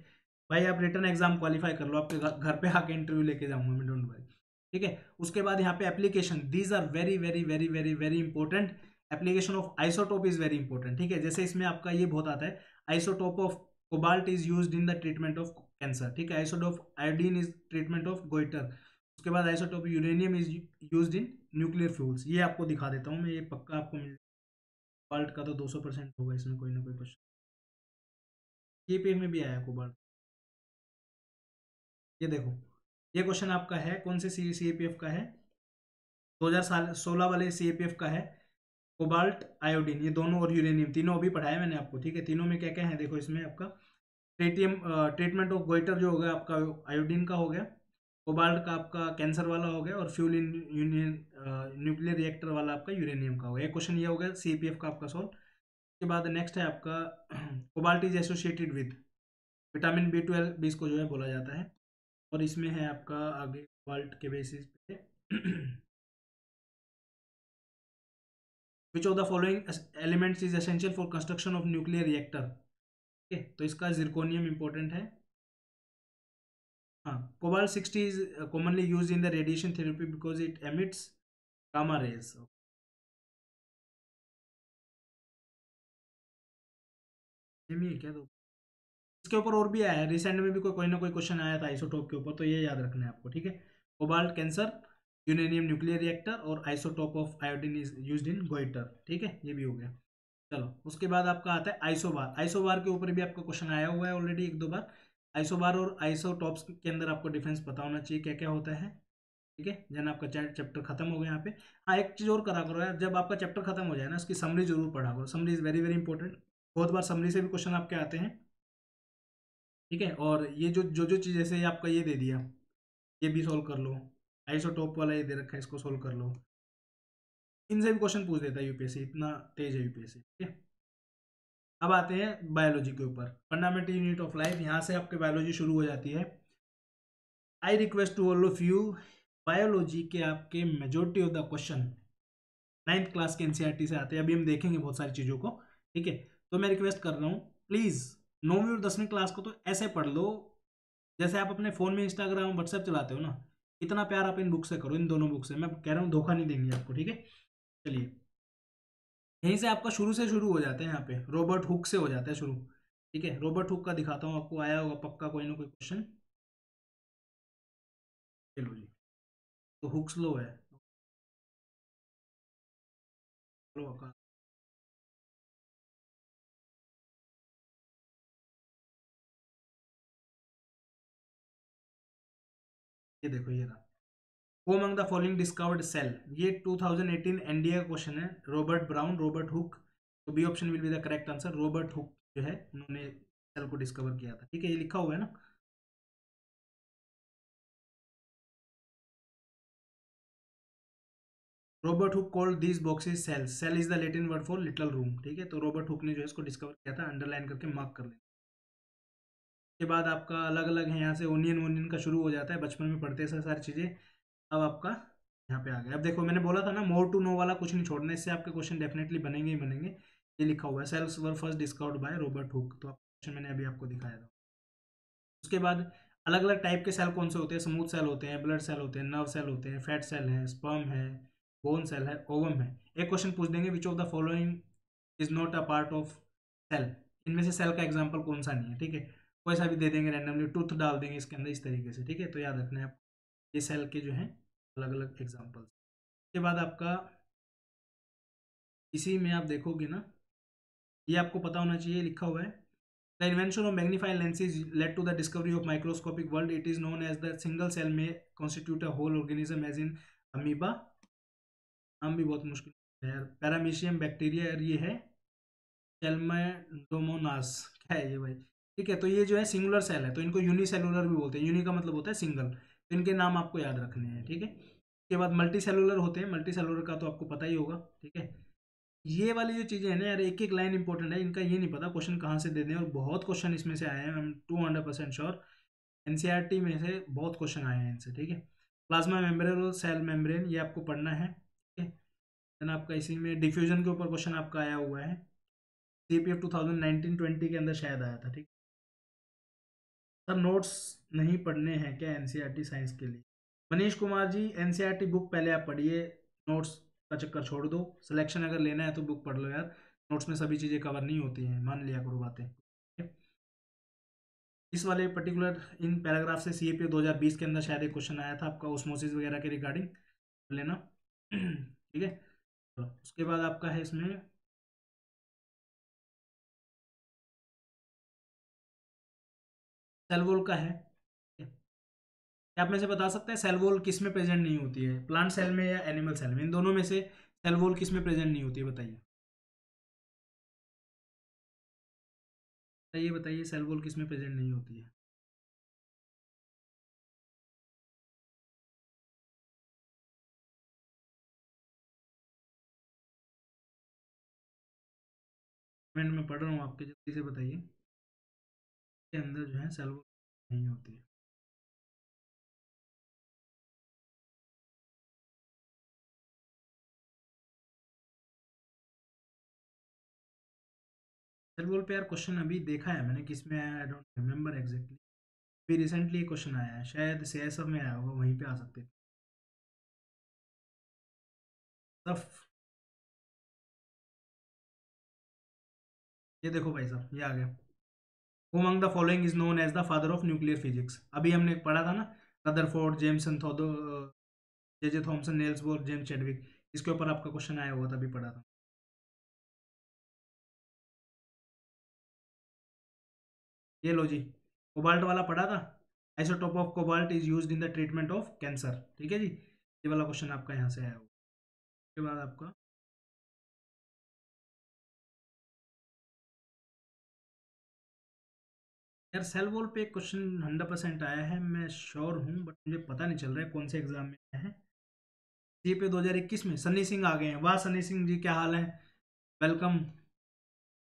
भाई। आप रिटर्न एग्जाम क्वालिफाई कर लो, आपके घर पे आके इंटरव्यू लेके जाऊंगा मैं, डोंट वरी। ठीक है, उसके बाद यहाँ पे application, these are very very very very very important. Application of isotope is very important. ठीक है, जैसे इसमें आपका ये बहुत आता है, isotope of cobalt is use in the treatment of cancer. ठीक है, isotope iodine is treatment of goitre. उसके बाद isotope uranium is use in nuclear fuels. ये आपको दिखा देता हूँ मैं, ये पक्का आपको मिल जाएगा। कोबाल्ट का तो दो सौ परसेंट होगा इसमें कोई ना कोई क्वेश्चन। ईपीएफ में भी आया कोबाल्ट। ये देखो, ये क्वेश्चन आपका है कौन से सी सी ए पी एफ का है, दो हज़ार सोलह वाले सी ए पी एफ का है। कोबाल्ट, आयोडीन, ये दोनों और यूरेनियम, तीनों अभी पढ़ाया मैंने आपको। ठीक है, तीनों में क्या क्या है देखो। इसमें आपका ट्रेटियम ट्रीटमेंट ऑफ गोइटर जो हो गया आपका, आयोडीन का हो गया, कोबाल्ट का आपका कैंसर वाला हो गया, और fuel in union nuclear reactor वाला आपका यूरेनियम का हो गया। क्वेश्चन ये हो गया सी ए पी एफ का आपका सॉल्व। उसके बाद नेक्स्ट है आपका cobalt is associated with vitamin B twelve भी इसको जो है बोला जाता है, और इसमें है आपका आगे कोबाल्ट के बेसिस पे which of the following elements is essential for construction of nuclear reactor. ठीक है, तो इसका जिरकोनियम इंपॉर्टेंट है। हाँ, cobalt sixty is commonly use in the radiation therapy because it emits gamma rays. क्या दो के ऊपर और भी आया है, रिसेंट में भी कोई कोई ना कोई क्वेश्चन आया था आइसोटोप के ऊपर, तो ये याद रखना है आपको। ठीक है, cobalt cancer, uranium nuclear reactor, और isotope of iodine is used in goitre. ठीक है, ये भी हो गया। चलो, उसके बाद आपका आता है आइसोबार। आइसोबार के ऊपर भी आपका क्वेश्चन आया हुआ है ऑलरेडी एक दो बार। आइसोबार और आइसोटॉप्स के अंदर आपको डिफरेंस पता होना चाहिए क्या क्या होता है। ठीक है, जन आपका चैप्टर खत्म हो गया यहाँ पे। हाँ, एक चीज़ और करा करो यार, जब आपका चैप्टर खत्म हो जाए ना, उसकी समरी जरूर पढ़ा करो। Summary is very very important, बहुत बार समरी से भी क्वेश्चन आपके आते हैं। ठीक है, और ये जो जो जो चीज़ जैसे आपका ये दे दिया, ये भी सोल्व कर लो, आइसोटोप वाला ये दे रखा है, इसको सोल्व कर लो। इनसे भी क्वेश्चन पूछ देता है यूपीएससी, इतना तेज है यूपीएससी। ठीक है, अब आते हैं बायोलॉजी के ऊपर, फंडामेंटल यूनिट ऑफ लाइफ। यहाँ से आपके बायोलॉजी शुरू हो जाती है। I request to all of you, biology के आपके majority of the question ninth class के एनसीईआरटी से आते हैं। अभी हम देखेंगे बहुत सारी चीज़ों को। ठीक है, तो मैं रिक्वेस्ट कर रहा हूँ, प्लीज़ नौवीं और दसवीं क्लास को तो ऐसे पढ़ लो जैसे आप अपने फ़ोन में इंस्टाग्राम व्हाट्सएप चलाते हो ना। इतना प्यार आप इन बुक से करो, इन दोनों बुक से। मैं कह रहा हूँ, धोखा नहीं देंगे आपको। ठीक है, चलिए यहीं से आपका शुरू से शुरू हो जाते हैं। यहाँ पे रॉबर्ट हुक से हो जाता है शुरू। ठीक है, रॉबर्ट हुक का दिखाता हूँ आपको, आया होगा पक्का कोई ना कोई क्वेश्चन। चलो जी, तो हुक्स लो है, चलो ये देखो, ये रहा। वो among the following discovered cell, ये टू थाउज़ेंड एटीन एनडीए का क्वेश्चन है, रॉबर्ट ब्राउन, रॉबर्ट हुक। तो B option will be the correct answer. Robert Hooke जो है उन्होंने सेल को डिस्कवर किया था। ठीक है, ये लिखा हुआ है ना। Robert Hooke called these boxes cell, cell is the Latin word for little room. ठीक है, तो रॉबर्ट हुक ने जो है इसको डिस्कवर किया था। अंडरलाइन करके मार्क कर लें। के बाद आपका अलग अलग है, यहाँ से ओनियन ओनियन का शुरू हो जाता है, बचपन में पढ़ते हैं सारी चीज़ें। अब आपका यहाँ पे आ गया। अब देखो, मैंने बोला था ना, मोर टू नो वाला कुछ नहीं छोड़ना, इससे आपके क्वेश्चन डेफिनेटली बनेंगे ही बनेंगे। ये लिखा हुआ है, cells were first discovered by Robert Hooke. तो क्वेश्चन मैंने अभी आपको दिखाया था। उसके बाद अलग अलग टाइप के सेल कौन से होते हैं, स्मूथ सेल होते हैं, ब्लड सेल होते हैं, नर्व सेल होते हैं, फैट सेल है, स्पर्म है, बोन सेल है, ओवम है। एक क्वेश्चन पूछ देंगे, which of the following is not a part of cell. इनमें से सेल का एग्जाम्पल कौन सा नहीं है। ठीक है, कोई सा भी दे देंगे रैंडमली, टूथ डाल देंगे इसके अंदर, इस तरीके से। ठीक है, तो याद रखना है आप ये सेल के जो हैं अलग अलग एग्जांपल्स। उसके बाद आपका इसी में आप देखोगे ना, ये आपको पता होना चाहिए, लिखा हुआ है the invention of magnifying lenses led to the discovery of microscopic world. It is known as the single cell may constitute a whole organism as in amoeba. नाम भी बहुत मुश्किल है, पैरामीशियम बैक्टीरिया। ये है सेलमेडोमोनास, क्या है ये भाई। ठीक है, तो ये जो है सिंगुलर सेल है, तो इनको यूनिसेलुलर भी बोलते हैं। यूनि का मतलब होता है सिंगल, तो इनके नाम आपको याद रखने हैं। ठीक है, इसके बाद मल्टी सेलुलर होते हैं, मल्टी सेलुलर का तो आपको पता ही होगा। ठीक है, ये वाली जो चीज़ें हैं ना यार, एक एक लाइन इंपॉर्टेंट है, इनका ये नहीं पता क्वेश्चन कहाँ से दे दें, और बहुत क्वेश्चन इसमें से आए हैं। I am two hundred percent sure NCERT में से बहुत क्वेश्चन आए हैं इनसे, ठीक है। प्लाज्मा मेम्ब्रेन और सेल मेम्ब्रेन ये आपको पढ़ना है, ठीक है। देन आपका इसी में डिफ्यूजन के ऊपर क्वेश्चन आपका आया हुआ है, CPF two thousand nineteen twenty के अंदर शायद आया था, ठीक है। सर नोट्स नहीं पढ़ने हैं क्या एनसीईआरटी साइंस के लिए? मनीष कुमार जी एनसीईआरटी बुक पहले आप पढ़िए, नोट्स का चक्कर छोड़ दो, सिलेक्शन अगर लेना है तो बुक पढ़ लो यार, नोट्स में सभी चीज़ें कवर नहीं होती हैं, मान लिया करो बातें। इस वाले पर्टिकुलर इन पैराग्राफ से सीएपीएफ दो हज़ार बीस के अंदर शायद एक क्वेश्चन आया था आपका ओस्मोसिस वगैरह के रिगार्डिंग, लेना, ठीक है। तो उसके बाद आपका है इसमें सेल वॉल का है, क्या आप में से बता सकते हैं सेल वॉल किस में प्रेजेंट नहीं होती है, प्लांट सेल में या एनिमल सेल में? इन दोनों में से सेल वॉल किस में प्रेजेंट नहीं होती है बताइए, ये बताइए सेल वॉल किस में प्रेजेंट नहीं होती है? कमेंट में पढ़ रहा हूँ आपके, जल्दी से बताइए इसके अंदर जो है सेल वॉल नहीं होती है। सेल वॉल पे यार क्वेश्चन अभी देखा है मैंने, किस में आया आई डोंट रिमेम्बर एग्जैक्टली, अभी रिसेंटली क्वेश्चन आया है शायद सीआईएसएफ में आया होगा, वहीं पे आ सकते हैं। ये देखो भाई साहब ये आ गया, among the following is known as the father of nuclear physics, अभी हमने पढ़ा था ना Rutherford, James J J. Thomson, Niels Bohr, James Chadwick, इसके ऊपर आपका क्वेश्चन आया हुआ था, अभी पढ़ा था। ये लो जी कोबाल्ट वाला पढ़ा था, isotope of cobalt is used in the treatment of cancer, ठीक है जी, ये वाला क्वेश्चन आपका यहाँ से आया होगा। उसके बाद आपका यार सेल वॉल पे एक क्वेश्चन हंड्रेड परसेंट आया है, मैं श्योर हूँ बट मुझे पता नहीं चल रहा है कौन से एग्जाम में आया है। सी पे दो हज़ार इक्कीस में सनी सिंह आ गए हैं, वाह सनी सिंह जी क्या हाल है, वेलकम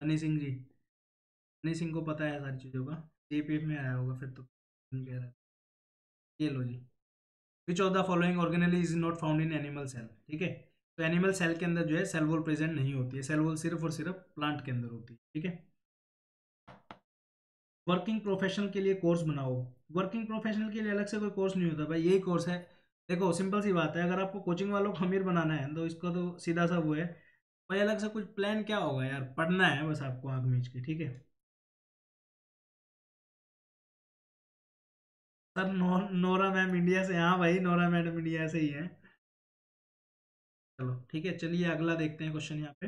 सनी सिंह जी, सनी सिंह को पता है सारी चीज़ों का, सीपीएफ में आया होगा फिर तो कह रहा है। ये लो जी which of the following organelle is not found in animal cell, ठीक है, तो एनिमल सेल के अंदर जो है सेल वॉल प्रेजेंट नहीं होती है, सेल वॉल सिर्फ और सिर्फ प्लांट के अंदर होती है, ठीक है। वर्किंग प्रोफेशनल के लिए कोर्स बनाओ, वर्किंग प्रोफेशनल के लिए अलग से कोई कोर्स नहीं होता भाई, यही कोर्स है। देखो सिंपल सी बात है, अगर आपको कोचिंग वालों को अमीर बनाना है तो इसका तो सीधा सा वो है भाई, अलग से कुछ प्लान क्या होगा यार, पढ़ना है बस आपको आँख मीच के, ठीक है। सर नौ, नोरा मैम इंडिया से, हाँ भाई नोरा मैडम इंडिया से ही है। चलो ठीक है, चलिए अगला देखते हैं क्वेश्चन यहाँ पे,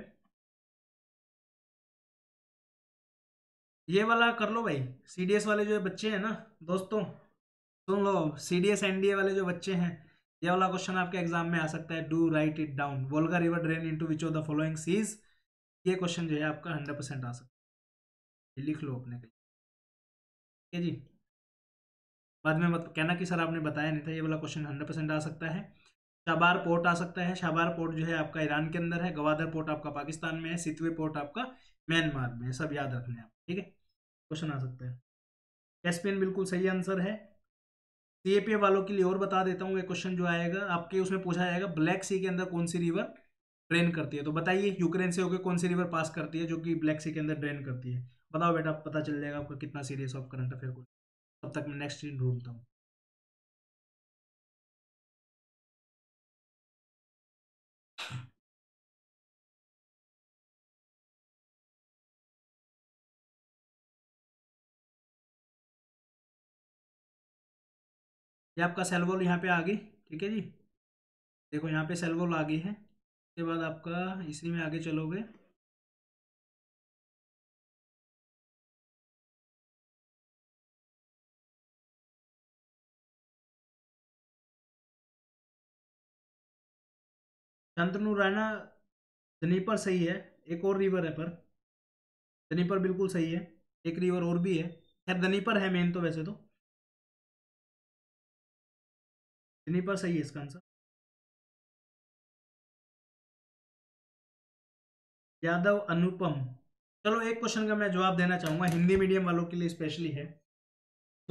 ये वाला कर लो भाई, सीडीएस वाले जो बच्चे हैं ना दोस्तों सुन लो, सीडीएस एनडीए वाले जो बच्चे हैं ये वाला क्वेश्चन आपके एग्जाम में आ सकता है, do write it down, Volga river drain into which of the following seas, ये क्वेश्चन जो है आपका हंड्रेड परसेंट आ सकता है, लिख लो अपने के लिए, ठीक है जी। बाद में मत कहना कि सर आपने बताया नहीं था, ये वाला क्वेश्चन हंड्रेड परसेंट आ सकता है। शाबार पोर्ट आ सकता है, शाबार पोर्ट जो है आपका ईरान के अंदर है, गवादर पोर्ट आपका पाकिस्तान में है, सितवे पोर्ट आपका म्यांमार में है, सब याद रखने हैं आप, ठीक है, क्वेश्चन आ सकता है। कैस्पियन बिल्कुल सही आंसर है। सीएपीएफ वालों के लिए और बता देता हूँ, ये क्वेश्चन जो आएगा आपके उसमें पूछा जाएगा ब्लैक सी के अंदर कौन सी रिवर ड्रेन करती है, तो बताइए यूक्रेन से होकर कौन सी रिवर पास करती है जो कि ब्लैक सी के अंदर ड्रेन करती है, बताओ बेटा, पता चल जाएगा आपको कितना सीरियस ऑफ करंट अफेयर को। तब तक मैं नेक्स्ट चीज ढूंढता हूँ। ये आपका सेल वॉल यहाँ पे आ गई, ठीक है जी, देखो यहाँ पे सेल वॉल आ गई है। उसके बाद आपका इसी में आगे चलोगे शंतनु राणा, दनीपर सही है, एक और रिवर है पर दनीपर बिल्कुल सही है, एक रिवर और भी है, खैर दनीपर है मेन तो, वैसे तो दनीपर सही है इसका आंसर। यादव अनुपम, चलो एक क्वेश्चन का मैं जवाब देना चाहूँगा, हिंदी मीडियम वालों के लिए स्पेशली है,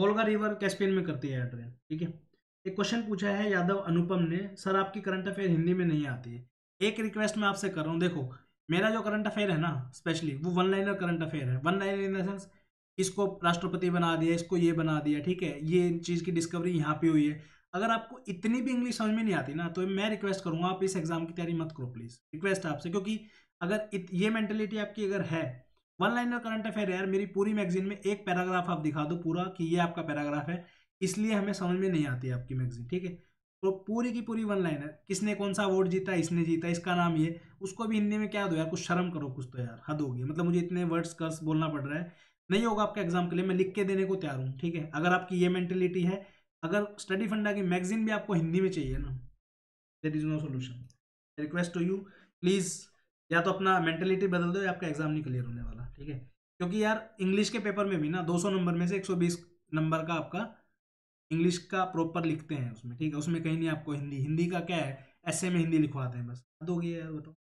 वोल्गा रिवर कैस्पियन में करती है ट्रेन। ठीक है, एक क्वेश्चन पूछा है यादव अनुपम ने, सर आपकी करंट अफेयर हिंदी में नहीं आती है, एक रिक्वेस्ट मैं आपसे कर रहा हूँ, देखो मेरा जो करंट अफेयर है ना स्पेशली वो वन लाइनर करंट अफेयर है। One liner in the sense इसको राष्ट्रपति बना दिया, इसको ये बना दिया, ठीक है, ये चीज़ की डिस्कवरी यहाँ पे हुई है। अगर आपको इतनी भी इंग्लिश समझ में नहीं आती ना तो मैं रिक्वेस्ट करूँगा आप इस एग्जाम की तैयारी मत करो प्लीज़, रिक्वेस्ट है आपसे, क्योंकि अगर इत, ये मैंटेलिटी आपकी अगर है वन लाइनर करंट अफेयर यार मेरी पूरी मैगजीन में एक पैराग्राफ आप दिखा दो पूरा कि ये आपका पैराग्राफ है, इसलिए हमें समझ में नहीं आती आपकी मैगजीन। ठीक है, तो पूरी की पूरी वन लाइनर, किसने कौन सा अवार्ड जीता, इसने जीता, इसका नाम ये, उसको भी हिंदी में क्या दो यार, कुछ शर्म करो कुछ तो यार, हद होगी। मतलब मुझे इतने वर्ड्स कर्स बोलना पड़ रहा है, नहीं होगा आपके एग्जाम के लिए, मैं लिख के देने को तैयार हूँ। ठीक है, अगर आपकी ये मैंटेलिटी है, अगर स्टडी फंडा की मैगजीन भी आपको हिंदी में चाहिए ना, that is no solution. Request to you please, या तो अपना मैंटेलिटी बदल दो या आपका एग्जाम नहीं क्लियर होने वाला। ठीक है, क्योंकि यार इंग्लिश के पेपर में भी ना दो सौ नंबर में से एक सौ बीस नंबर का आपका इंग्लिश का प्रॉपर लिखते हैं उसमें। ठीक है, उसमें कहीं नहीं आपको हिंदी, हिंदी का क्या है ऐसे में हिंदी लिखवाते हैं बस, हद होगी यार बताओ।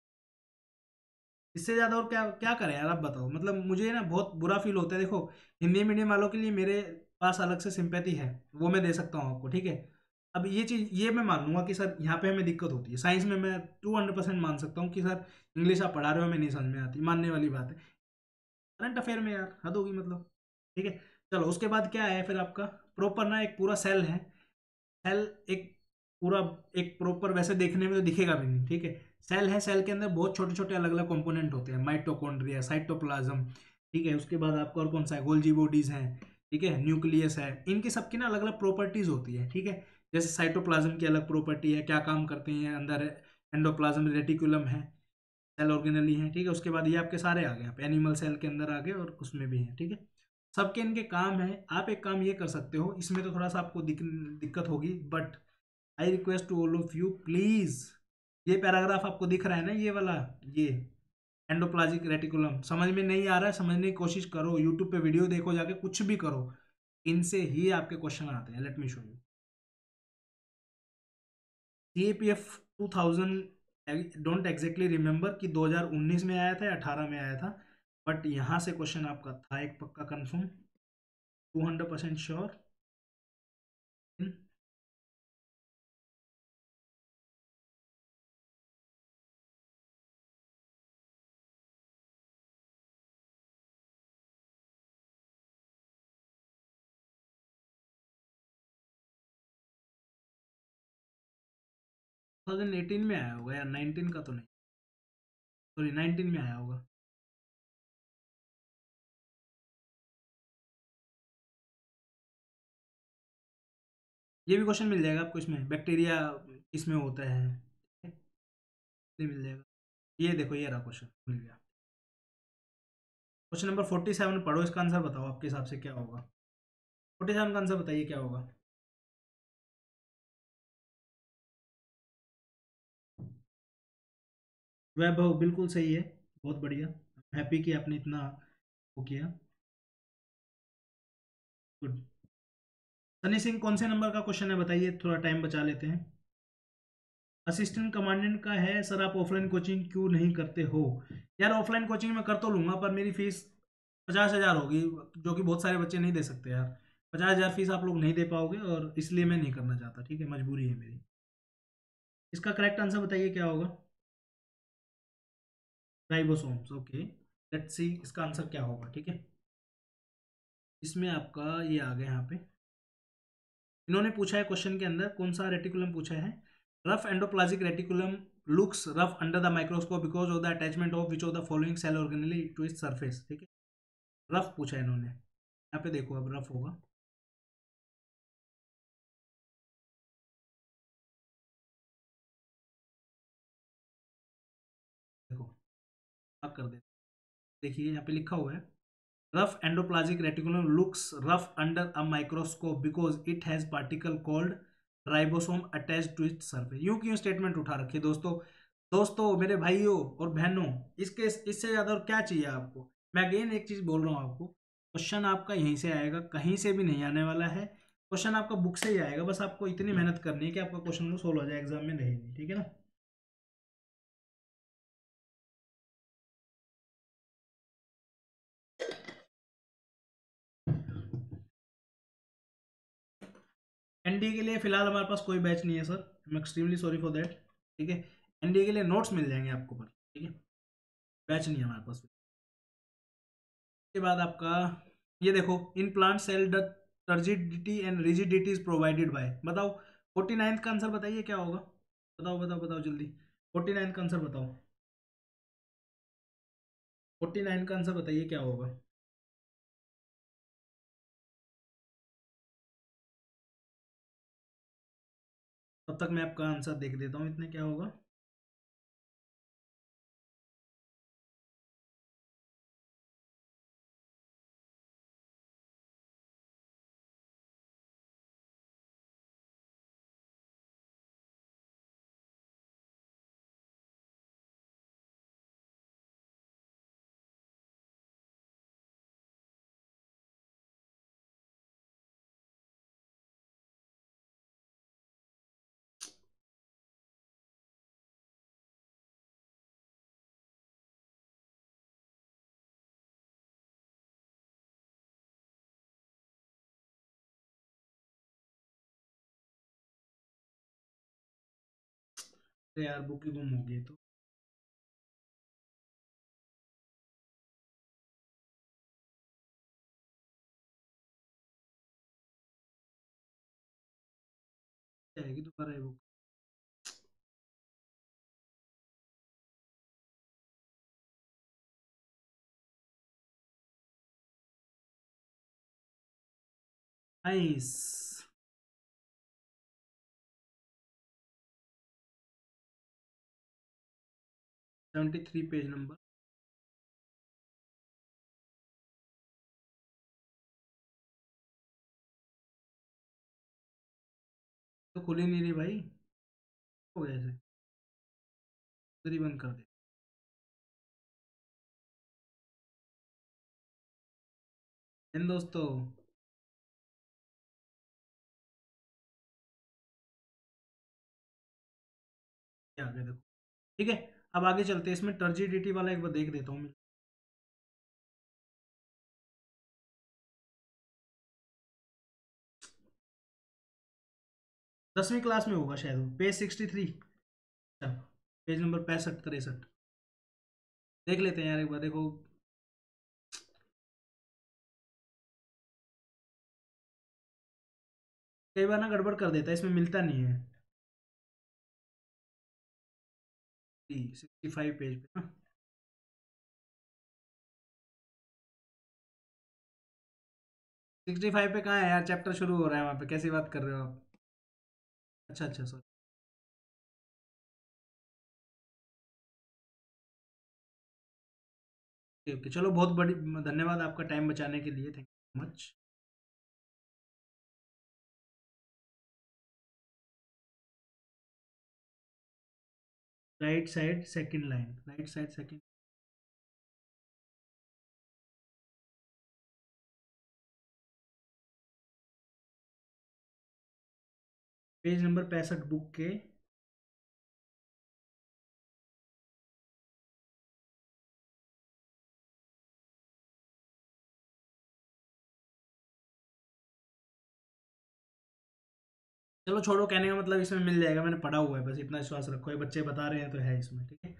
इससे ज़्यादा और क्या क्या करें यार आप बताओ, मतलब मुझे ना बहुत बुरा फील होता है। देखो हिंदी मीडियम वालों के लिए मेरे पास अलग से सिंपैथी है, वो मैं दे सकता हूँ आपको। ठीक है, अब ये चीज़ ये मैं मान लूँगा कि सर यहाँ पे हमें दिक्कत होती है, साइंस में मैं दो सौ परसेंट मान सकता हूँ कि सर इंग्लिश आप पढ़ा रहे हो हमें नहीं समझ में आती, मानने वाली बात है। करंट अफेयर में यार हद होगी मतलब। ठीक है, चलो उसके बाद क्या है फिर आपका प्रॉपर ना एक पूरा सेल है, सेल एक पूरा एक प्रॉपर वैसे देखने में तो दिखेगा भी नहीं। ठीक है, सेल है, सेल के अंदर बहुत छोटे छोटे अलग अलग कंपोनेंट होते हैं, माइटोकॉन्ड्रिया, साइटोप्लाज्म, ठीक है, उसके बाद आपका और कौन सा है, गोल्जी बॉडीज हैं, ठीक है, न्यूक्लियस है, इनकी सबकी ना अलग अलग प्रॉपर्टीज़ होती है। ठीक है, जैसे साइटोप्लाज्म की अलग प्रॉपर्टी है, क्या काम करते हैं अंदर, एंडोप्लाज्म रेटिकुलम है, सेल ऑर्गेनली है। ठीक है, उसके बाद ये आपके सारे आ गए, आप एनिमल सेल के अंदर आ गए और उसमें भी हैं। ठीक है, सबके इनके काम हैं। आप एक काम ये कर सकते हो, इसमें तो थोड़ा सा आपको दिक, दिक्कत होगी, but I request to all of you please, ये पैराग्राफ आपको दिख रहा है ना ये वाला, ये एंडोप्लाजिक रेटिकुलम, समझ में नहीं आ रहा है समझने की कोशिश करो, यूट्यूब पे वीडियो देखो जाके, कुछ भी करो, इनसे ही आपके क्वेश्चन आते हैं। Let me show you C A P F two thousand, don't exactly remember कि दो हज़ार उन्नीस में आया था या अठारह में आया था, बट यहाँ से क्वेश्चन आपका था एक पक्का कंफर्म, दो सौ परसेंट श्योर, दो हज़ार अठारह में आया होगा या उन्नीस का तो नहीं, सॉरी उन्नीस में आया होगा। ये भी क्वेश्चन मिल जाएगा आपको, इसमें बैक्टीरिया इसमें होता है, ये मिल जाएगा, ये देखो ये रहा क्वेश्चन मिल गया। क्वेश्चन नंबर सैंतालीस पढ़ो, इसका आंसर बताओ आपके हिसाब से क्या होगा, सैंतालीस का आंसर बताइए क्या होगा। वैभव बिल्कुल सही है, बहुत बढ़िया, हैप्पी कि आपने इतना वो किया, गुड। सनी सिंह कौन से नंबर का क्वेश्चन है बताइए, थोड़ा टाइम बचा लेते हैं। असिस्टेंट कमांडेंट का है, सर आप ऑफलाइन कोचिंग क्यों नहीं करते हो। यार ऑफलाइन कोचिंग मैं कर तो लूँगा पर मेरी फीस पचास हज़ार होगी, जो कि बहुत सारे बच्चे नहीं दे सकते यार, पचास हज़ार फीस आप लोग नहीं दे पाओगे और इसलिए मैं नहीं करना चाहता। ठीक है, मजबूरी है मेरी। इसका करेक्ट आंसर बताइए क्या होगा, राइबोसोम्स, ओके लेट्स सी इसका आंसर क्या होगा। ठीक है, इसमें आपका ये आ गया, यहाँ पे इन्होंने पूछा है क्वेश्चन के अंदर कौन सा रेटिकुलम पूछा है, rough endoplasmic reticulum looks rough under the microscope because of the attachment of which of the following cell organelle to its surface. ठीक है, रफ पूछा है इन्होंने, यहाँ पे देखो अब रफ होगा, देखो अब कर दे, देखिए यहाँ पे लिखा हुआ है rough endoplasmic reticulum looks rough under a microscope because it has particle called ribosome attach to its surface. यूँ क्यों स्टेटमेंट उठा रखिए दोस्तों, दोस्तों मेरे भाइयों और बहनों, इसके इससे ज़्यादा और क्या चाहिए आपको। मैं अगेन एक चीज़ बोल रहा हूँ आपको, क्वेश्चन आपका यहीं से आएगा, कहीं से भी नहीं आने वाला है, क्वेश्चन आपका बुक से ही आएगा, बस आपको इतनी मेहनत करनी है कि आपका क्वेश्चन को सोल्व हो जाए एग्जाम में, नहीं ठीक है ना। एनडीए के लिए फिलहाल हमारे पास कोई बैच नहीं है sir, I am extremely sorry for that. ठीक है, एनडीए के लिए नोट्स मिल जाएंगे आपको पर, ठीक है, बैच नहीं है हमारे पास। इसके बाद आपका ये देखो, in plant cell the turgidity and rigidity is provided by, बताओ फोर्टी नाइन्थ का आंसर बताइए क्या होगा, बताओ बताओ बताओ जल्दी, फोर्टी नाइन का आंसर बताओ, फोर्टी नाइन का आंसर बताइए क्या होगा। तब तक मैं आपका आंसर देख देता हूँ, इतने क्या होगा। यार बुक ही गुम हो गई तो जाएगी दोबारा ये book. Nice, seventy three page number. तो खुल ही नहीं रही भाई, हो गया ऐसे, तरी बंद कर दे। इन दोस्तों क्या आगे देखो, ठीक है, अब आगे चलते हैं। इसमें टर्जिडिटी वाला एक बार देख देता हूँ मैं। दसवीं क्लास में होगा शायद, page sixty three page number पैंसठ तिरसठ, देख लेते हैं यार एक बार। देखो कई बार ना गड़बड़ कर देता है, इसमें मिलता नहीं है। सिक्सटी फाइव पेज पे ना, सिक्सटी फाइव पे कहाँ है यार, चैप्टर शुरू हो रहा है वहाँ पे, कैसी बात कर रहे हो आप। अच्छा अच्छा सॉरी, ओके ओके, चलो बहुत बड़ी धन्यवाद आपका टाइम बचाने के लिए, thank you so much. Right side second line, right side second, page number पैंसठ बुक के, चलो छोड़ो, कहने का मतलब इसमें मिल जाएगा, मैंने पढ़ा हुआ है, बस इतना विश्वास रखो, ये बच्चे बता रहे हैं तो है इसमें। ठीक है,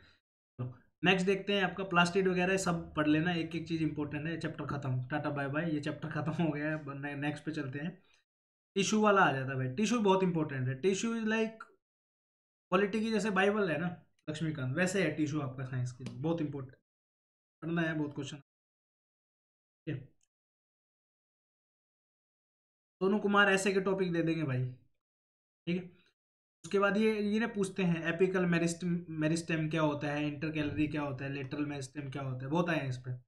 तो नेक्स्ट देखते हैं आपका प्लास्टिड वगैरह, सब पढ़ लेना, एक एक चीज़ इंपॉर्टेंट है। चैप्टर खत्म, टाटा बाय बाय, ये चैप्टर खत्म हो गया है। नेक्स्ट पे चलते हैं, टिश्यू वाला आ जाता है भाई, टिश्यू बहुत इंपॉर्टेंट है। टिश्यू इज लाइक पॉलिटी की जैसे बाइबल है ना लक्ष्मीकांत, वैसे है टिश्यू आपका साइंस के लिए, बहुत इंपॉर्टेंट, पढ़ना है बहुत क्वेश्चन। ठीक है, सोनू कुमार ऐसे के टॉपिक दे देंगे भाई, ठीक है। उसके बाद ये ये ना पूछते हैं, एपिकल मेरिस्टम मेरिस्टम क्या होता है, इंटर कैलरी क्या होता है, लेटरल मेरिस्टम क्या होता है, बहुत आए हैं इस पर।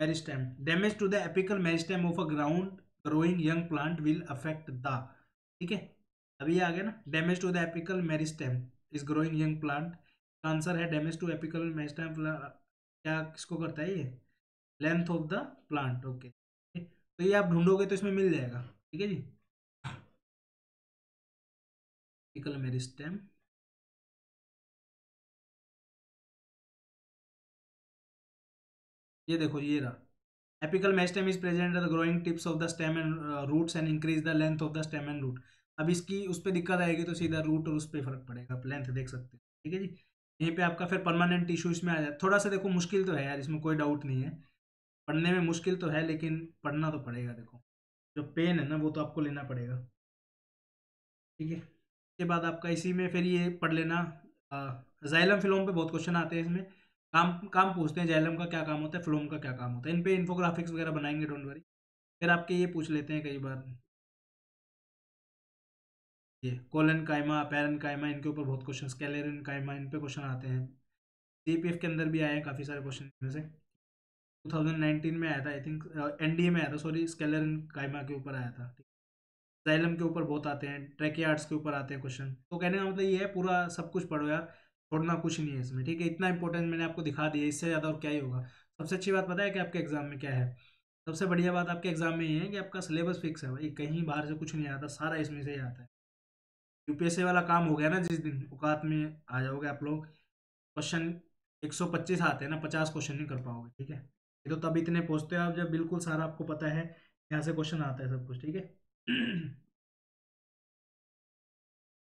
Meristem, damage to the apical meristem of a ground growing young plant will affect the, ठीक है, अभी आ गया ना, damage to the apical meristem is growing young plant, answer है डैमेज टू एपिकल मेरिस्टम, क्या किसको करता है ये, length of the plant. Okay, तो ये आप ढूंढोगे तो इसमें मिल जाएगा, ठीक है जी। एपिकल मेरिस्टेम ये देखो ये रहा, apical meristem is present at the growing tips of the stem and roots and increase the length of the stem and root. अब इसकी उस पर दिक्कत आएगी तो सीधा रूट और उस पर फर्क पड़ेगा, आप लेंथ देख सकते हैं, ठीक है जी। यहीं पे आपका फिर परमानेंट टिश्यू इसमें आ जाए। थोड़ा सा देखो मुश्किल तो है यार, इसमें कोई डाउट नहीं है, पढ़ने में मुश्किल तो है लेकिन पढ़ना तो पड़ेगा। देखो जो पेन है ना वो तो आपको लेना पड़ेगा, ठीक है। इसके बाद आपका इसी में फिर ये पढ़ लेना, जाइलम फिलोम पे बहुत क्वेश्चन आते हैं, इसमें काम काम पूछते हैं, जाइलम का क्या काम होता है, फिलोम का क्या काम होता है। इन पर इन्फोग्राफिक्स वगैरह बनाएंगे, डोंट वरी। फिर आपके ये पूछ लेते हैं कई बार, ये कोलन कायमा, पैरन कायमा, इनके ऊपर बहुत क्वेश्चन, कैलेरिन कायमा, इन पे क्वेश्चन आते हैं। सीपीएफ के अंदर भी आए हैं काफ़ी सारे क्वेश्चन, में से दो हज़ार उन्नीस में आया था आई थिंक, एनडीए में आया था सॉरी, स्केलेरिन कायमा के ऊपर आया था। जाइलम के ऊपर बहुत आते हैं, ट्रैकियार्ड्स के ऊपर आते हैं क्वेश्चन। तो कहने का मतलब ये है पूरा सब कुछ पढ़ो यार, छोड़ना कुछ नहीं है इसमें, ठीक है। इतना इंपॉर्टेंट मैंने आपको दिखा दिया, इससे ज़्यादा और क्या ही होगा। सबसे अच्छी बात पता है कि आपके एग्जाम में क्या है, सबसे बढ़िया बात आपके एग्जाम में ये है कि आपका सिलेबस फिक्स है भाई, कहीं बाहर से कुछ नहीं आता, सारा इसमें से ही आता है। यूपीएससी वाला काम हो गया ना, जिस दिन औकात में आ जाओगे आप लोग, क्वेश्चन एक सौ पच्चीस आते हैं ना, पचास क्वेश्चन नहीं कर पाओगे, ठीक है। ये तो तब इतने पहुँचते हो आप जब बिल्कुल सारा आपको पता है, यहाँ से क्वेश्चन आता है सब कुछ, ठीक है।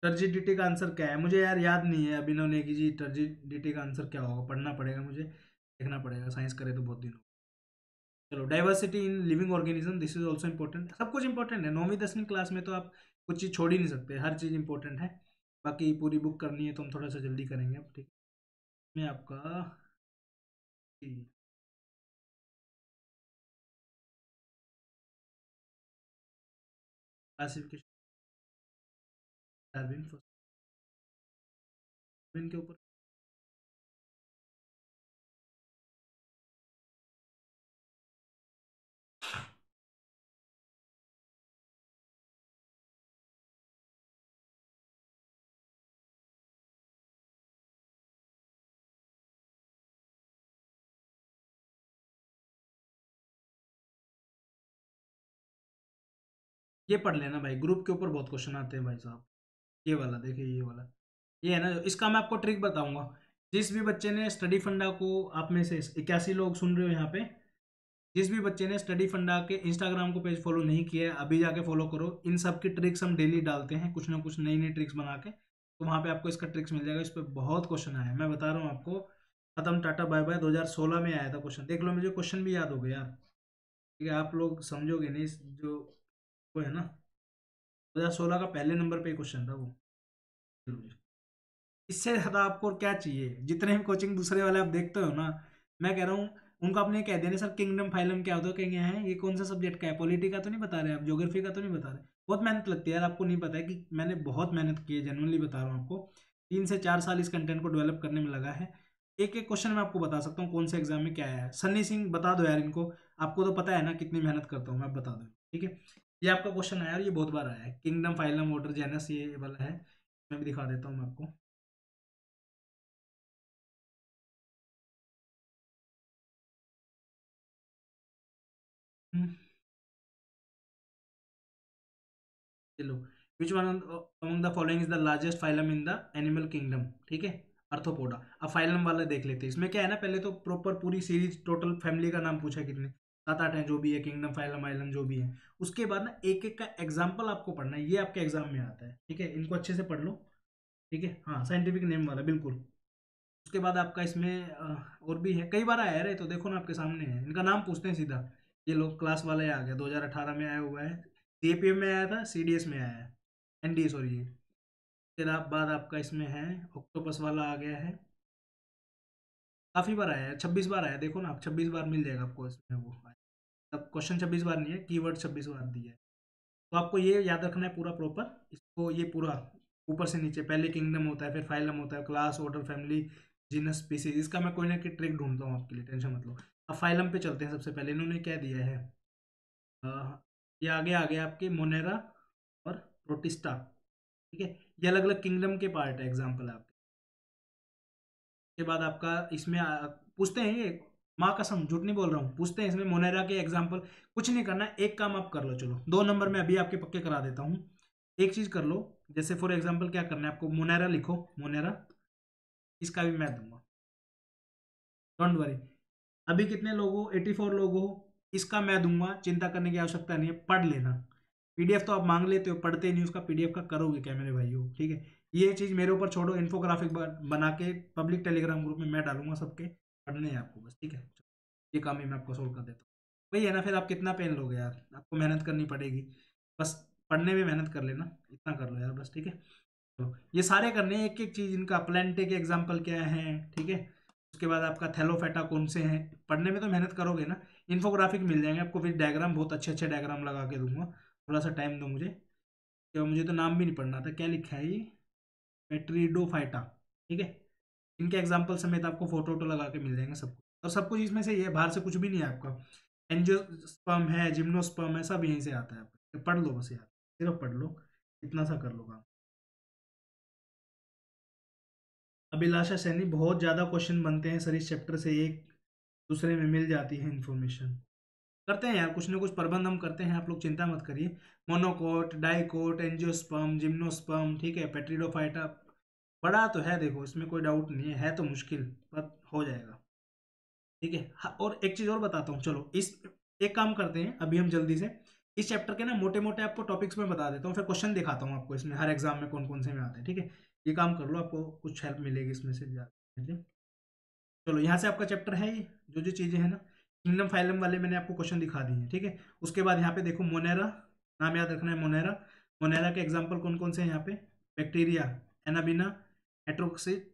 टर्जिडिटी का आंसर क्या है, मुझे यार याद नहीं है अभी ना नेगी जी, टर्जिडिटी का आंसर क्या होगा, पढ़ना पड़ेगा, मुझे देखना पड़ेगा, साइंस करे तो बहुत दिन हो। चलो, diversity in living organism, this is also important. सब कुछ इंपॉर्टेंट है, नौवीं दसवीं क्लास में तो आप कुछ चीज़ छोड़ ही नहीं सकते, हर चीज़ इंपॉर्टेंट है। बाकी पूरी बुक करनी है तो हम थोड़ा सा जल्दी करेंगे अब, ठीक है। मैं आपका क्लासिफिकेशन के ऊपर ये पढ़ लेना भाई, ग्रुप के ऊपर बहुत क्वेश्चन आते हैं भाई साहब। ये वाला देखिए, ये वाला ये है ना, इसका मैं आपको ट्रिक बताऊंगा। जिस भी बच्चे ने स्टडी फंडा को, आप में से इक्यासी लोग सुन रहे हो यहाँ पे, जिस भी बच्चे ने स्टडी फंडा के इंस्टाग्राम को पेज फॉलो नहीं किया है, अभी जाके फॉलो करो। इन सब की ट्रिक्स हम डेली डालते हैं, कुछ ना कुछ नई नई ट्रिक्स बना के, तो वहाँ पर आपको इसका ट्रिक्स मिल जाएगा। इस पर बहुत क्वेश्चन आया, मैं बता रहा हूँ आपको, खत्म टाटा बाय बाय। दो हज़ार सोलह में आया था क्वेश्चन, देख लो मुझे क्वेश्चन भी याद हो गया यार, ठीक है। आप लोग समझोगे नहीं, जो वो है ना दो हज़ार सोलह का पहले नंबर पे क्वेश्चन था वो। इससे ज़्यादा आपको क्या चाहिए, जितने भी कोचिंग दूसरे वाले आप देखते हो ना, मैं कह रहा हूँ उनको आपने कह दिया ना सर किंगडम फाइलम क्या होता है, कहेंगे हैं ये कौन सा सब्जेक्ट का है, पॉलिटी का तो नहीं बता रहे आप, ज्योग्राफी का तो नहीं बता रहे। बहुत मेहनत लगती है यार, आपको नहीं पता है कि मैंने बहुत मेहनत की है, जेनुअनली बता रहा हूँ आपको। तीन से चार साल इस कंटेंट को डेवलप करने में लगा है, एक एक क्वेश्चन मैं आपको बता सकता हूँ कौन से एग्जाम में क्या है। सन्नी सिंह बता दो यार इनको, आपको तो पता है ना कितनी मेहनत करता हूँ मैं, बता दो, ठीक है। ये आपका क्वेश्चन आया और ये बहुत बार आया है, किंगडम फाइलम ऑर्डर जेनस, ये वाला है। मैं भी दिखा देता हूँ मैं आपको, चलो। Which one among the following is the largest phylum in the animal kingdom, ठीक है, आर्थ्रोपोडा। अब फाइलम वाला देख लेते हैं, इसमें क्या है ना, पहले तो प्रॉपर पूरी सीरीज टोटल फैमिली का नाम पूछा, कितने सात आठ हैं जो भी है, किंगडम फाइलम आइलम जो भी है। उसके बाद ना एक एक का एग्जाम्पल आपको पढ़ना है, ये आपके एग्जाम में आता है, ठीक है। इनको अच्छे से पढ़ लो, ठीक है। हाँ, साइंटिफिक नेम वाला बिल्कुल। उसके बाद आपका इसमें और भी है, कई बार आया है, तो देखो ना आपके सामने है, इनका नाम पूछते हैं सीधा। ये लोग क्लास वाला ही आ गया, दो हज़ार अठारह में आया हुआ है, सी ए पी एफ में आया था, सी डी एस में आया है, एन डी ए सॉरी। फिर आप बाद आपका इसमें है ऑक्टोपस वाला आ गया है, काफ़ी बार आया है, छब्बीस बार आया, देखो ना आप, छब्बीस बार मिल जाएगा आपको इसमें। वो तब क्वेश्चन छब्बीस बार नहीं है, कीवर्ड छब्बीस बार दिया है, तो आपको ये याद रखना है पूरा प्रॉपर इसको, ये पूरा ऊपर से नीचे। पहले किंगडम होता है, फिर फाइलम होता है, class order family genus species. इसका मैं कोई ना कोई ट्रिक ढूंढता हूँ आपके लिए, टेंशन मत लो। अब फाइलम पे चलते हैं। सबसे पहले इन्होंने क्या दिया है, आ, ये आगे आ गया आपके मोनेरा और प्रोटिस्टा, ठीक है। ये अलग अलग किंगडम के पार्ट है, एग्जाम्पल आपके। के बाद आपका इसमें पूछते हैं, ये माँ कसम झूठ नहीं बोल रहा हूँ, पूछते हैं इसमें मोनेरा के एग्जाम्पल। कुछ नहीं करना, एक काम आप कर लो, चलो दो नंबर में अभी आपके पक्के करा देता हूँ। एक चीज़ कर लो, जैसे फॉर एग्जाम्पल क्या करना है आपको, मोनेरा लिखो, मोनेरा, इसका भी मैं दूंगा, डोंट वरी। अभी कितने लोगों, चौरासी लोगों, इसका मैं दूंगा, चिंता करने की आवश्यकता नहीं है, पढ़ लेना। पीडीएफ तो आप मांग लेते हो, पढ़ते नहीं उसका, पीडीएफ का करोगे क्या मेरे भाइयों? ठीक है, ये चीज़ मेरे ऊपर छोड़ो, इन्फोग्राफिक बना के पब्लिक टेलीग्राम ग्रुप में मैं डालूंगा, सबके पढ़ने हैं आपको बस। ठीक है, ये काम ही मैं आपको सोल्व कर देता हूँ। वही है ना, फिर आप कितना पेन लोगे यार, आपको मेहनत करनी पड़ेगी, बस पढ़ने में मेहनत कर लेना, इतना कर लो यार बस। ठीक है, तो ये सारे करने हैं, एक एक चीज़ इनका, प्लैनेट के एग्जाम्पल क्या हैं, ठीक है, उसके बाद आपका थैलोफेटा कौन से हैं, पढ़ने में तो मेहनत करोगे ना। इन्फोग्राफिक मिल जाएंगे आपको, फिर डायग्राम, बहुत अच्छे अच्छे डायग्राम लगा के दूंगा, थोड़ा सा टाइम दो मुझे, तो मुझे तो नाम भी नहीं पढ़ना था, क्या लिखा है ये, पेट्रीडोफाइटा, ठीक है, इनके एग्जाम्पल समेत आपको फोटो वोटो लगा के मिल जाएंगे सब, और सब कुछ इसमें से ये, बाहर से कुछ भी नहीं है आपका। एंजियोस्पर्म है, जिम्नोस्पर्म है, सब यहीं से आता है आपको, पढ़ लो बस यार, सिर्फ पढ़ लो, इतना सा कर लो काम। अभिलाषा सैनी, बहुत ज़्यादा क्वेश्चन बनते हैं सर इस चैप्टर से, एक दूसरे में मिल जाती है इन्फॉर्मेशन। करते हैं यार कुछ ना कुछ प्रबंध हम करते हैं, आप लोग चिंता मत करिए। मोनोकोट, डाइकोट, एंजियोस्पर्म, जिम्नोस्पर्म, ठीक है, पेट्रीडोफाइटा, बड़ा तो है देखो, इसमें कोई डाउट नहीं है, है तो मुश्किल पर हो जाएगा। ठीक है, और एक चीज़ और बताता हूँ, चलो इस एक काम करते हैं, अभी हम जल्दी से इस चैप्टर के ना मोटे मोटे आपको टॉपिक्स में बता देता हूँ, फिर क्वेश्चन दिखाता हूँ आपको इसमें, हर एग्जाम में कौन कौन से में आते हैं। ठीक है, ये काम कर लो, आपको कुछ हेल्प मिलेगी इसमें से जाके। चलो यहाँ से आपका चैप्टर है ये, जो जो चीज़ें हैं ना, किंगडम फाइलम वाले मैंने आपको क्वेश्चन दिखा दिए हैं। ठीक है, उसके बाद यहाँ पे देखो मोनेरा, नाम याद रखना है, मोनेरा, मोनेरा के एग्जाम्पल कौन कौन से हैं यहाँ पे, बैक्टीरिया, एनाबिना, एट्रोक्सिट,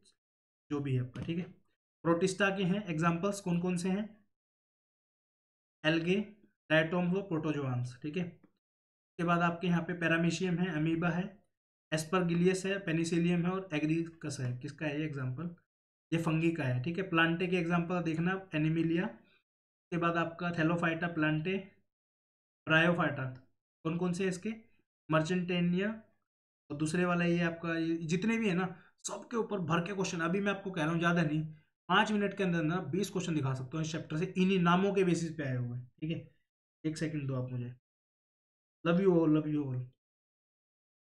जो भी है आपका। ठीक है, प्रोटिस्टा के हैं एग्जाम्पल्स कौन कौन से हैं, एल्गे, डायटोम्स और प्रोटोजोआंस। ठीक है, उसके बाद आपके यहाँ पे पैरामीशियम है, अमीबा है, एस्परगिलियस है, पेनिसिलियम है और एग्रीकस है। किसका है ये एग्जाम्पल, ये फंगी का है। ठीक है, प्लांटे के एग्जाम्पल देखना, एनिमिलिया, उसके बाद आपका थैलोफाइटा, प्लांटे, ब्रायोफाइटा, कौन कौन से है इसके, मर्चेंटेनिया, और दूसरे वाला ये आपका, ये जितने भी है ना सबके ऊपर भर के क्वेश्चन। अभी मैं आपको कह रहा हूँ ज़्यादा नहीं, पाँच मिनट के अंदर ना बीस क्वेश्चन दिखा सकता हूँ इस चैप्टर से, इन्हीं नामों के बेसिस पे आए हुए। ठीक है, एक सेकेंड दो आप मुझे, love you all, love you all.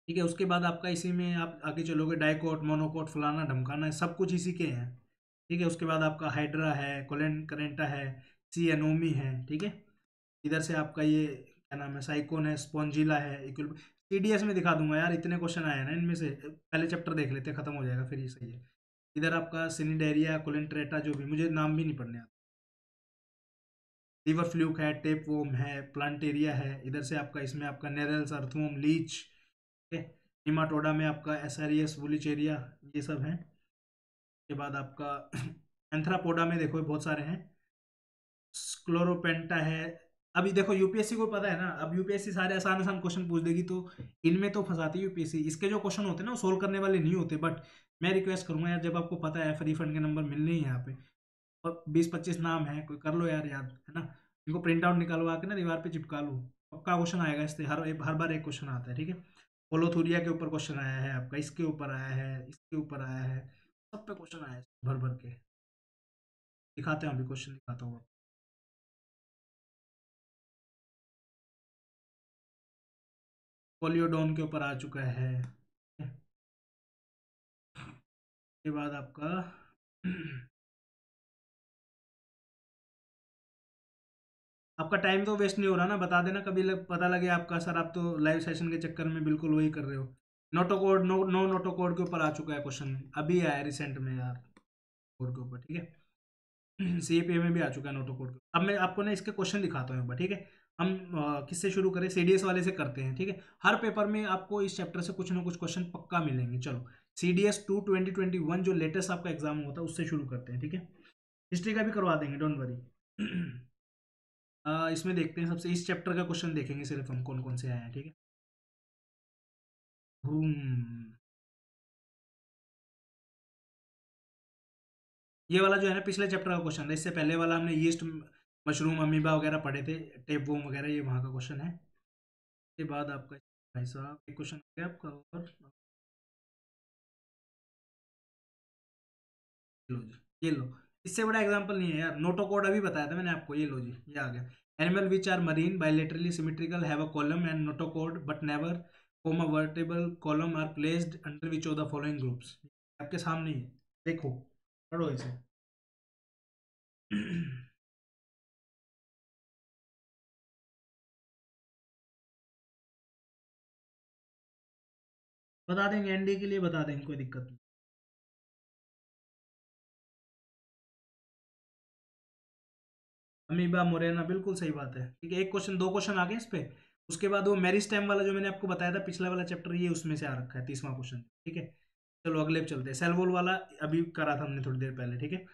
ठीक है, उसके बाद आपका इसी में आप आगे चलोगे, डाइकोट, मोनोकोट, फलाना ढमकाना है, सब कुछ इसी के हैं। ठीक है, उसके बाद आपका हाइड्रा है, कोलेन करेंटा है, सी एनोमी है। ठीक है, इधर से आपका ये क्या नाम है, साइकोन है, स्पॉन्जिला है, इक्विल, सी डी एस में दिखा दूंगा यार, इतने क्वेश्चन आए हैं ना इनमें से, पहले चैप्टर देख लेते हैं, खत्म हो जाएगा फिर ये सही है। इधर आपका सिनिडेरिया, कोलेंट्रेटा, जो भी, मुझे नाम भी नहीं पढ़ने आता, लीवर फ्लूक है, टेप वोम है, प्लांटेरिया है, इधर से आपका इसमें आपका नेरल्स, अर्थवोम, लीच, निमाटोडा में आपका एसआरियस, वुलिचेरिया, ये सब हैं। उसके बाद आपका एंथ्रापोडा में देखो बहुत सारे हैं, क्लोरोपेंटा है। अभी देखो यूपीएससी को पता है ना, अब यूपीएससी सारे आसान आसान क्वेश्चन पूछ देगी, तो इनमें तो फंसाती है यूपीएससी, इसके जो क्वेश्चन होते हैं ना वो सोल्व करने वाले नहीं होते। बट मैं रिक्वेस्ट करूँगा यार, जब आपको पता है फ्री फंड के नंबर मिलने हैं यहाँ पे, और बीस पच्चीस नाम है, कोई कर लो यार याद, है ना, इनको प्रिंट आउट निकालवा के ना दीवार पर चिपका लो, पक्का क्वेश्चन आएगा इससे, हर हर बार एक क्वेश्चन आता है। ठीक है, होलोथूरिया के ऊपर क्वेश्चन आया है आपका, इसके ऊपर आया है, इसके ऊपर आया है, सब पे क्वेश्चन आया है, भर भर के दिखाते हैं, अभी क्वेश्चन दिखाता हूँ। कोलियोडोन के ऊपर आ चुका है, उसके बाद आपका आपका टाइम तो वेस्ट नहीं हो रहा ना, बता देना कभी लग, पता लगे आपका सर आप तो लाइव सेशन के चक्कर में बिल्कुल वही कर रहे हो। नोटोकोड, नो नो नोटोकोड के ऊपर आ चुका है क्वेश्चन, अभी आया है रिसेंट में यार कोड के ऊपर। ठीक है, सीएपीए में भी आ चुका है नोटोकोड। अब मैं आपको ना इसके क्वेश्चन दिखाता हूँ। ठीक है, हम किससे शुरू करें, सीडीएस वाले से करते हैं। ठीक है, हर पेपर में आपको इस चैप्टर से कुछ ना कुछ क्वेश्चन पक्का मिलेंगे। चलो CDS two twenty twenty one जो लेटेस्ट आपका एग्जाम होता है उससे शुरू करते हैं। ठीक है, हिस्ट्री का भी करवा देंगे, डोंट वरी। आ, इसमें देखते हैं सबसे, इस चैप्टर का क्वेश्चन देखेंगे सिर्फ हम, कौन कौन से आए हैं। ठीक है, ये वाला जो है ना पिछले चैप्टर का क्वेश्चन है, इससे पहले वाला हमने यीस्ट, मशरूम, अमीबा वगैरह पढ़े थे, टेपवोम वगैरह, ये वहाँ का क्वेश्चन है। इसके बाद आपका भाई साहब एक क्वेश्चन आ गया आपका, और ये लो, इससे बड़ा एग्जांपल नहीं है यार, नोटोकोड अभी बताया था मैंने आपको, ये लो जी ये आ गया। Animal which are marine, bilaterally symmetrical, have a column and notochord but never comma vertebral column are placed under which of the following groups. आपके सामने ही देखो, पढ़ो इसे। बता देंगे, एनडीए के लिए बता देंगे, कोई दिक्कत नहीं। अमीबा मोरेना बिल्कुल सही बात है, ठीक है। एक क्वेश्चन दो क्वेश्चन आ गए इस पे, उसके बाद वो मेरिस्टेम वाला जो मैंने आपको बताया था पिछला वाला चैप्टर, ये उसमें से आ रखा है तीसवां क्वेश्चन, ठीक है। चलो अगले पे चलते हैं, सेल वॉल वाला अभी करा था हमने थोड़ी देर पहले, ठीक है।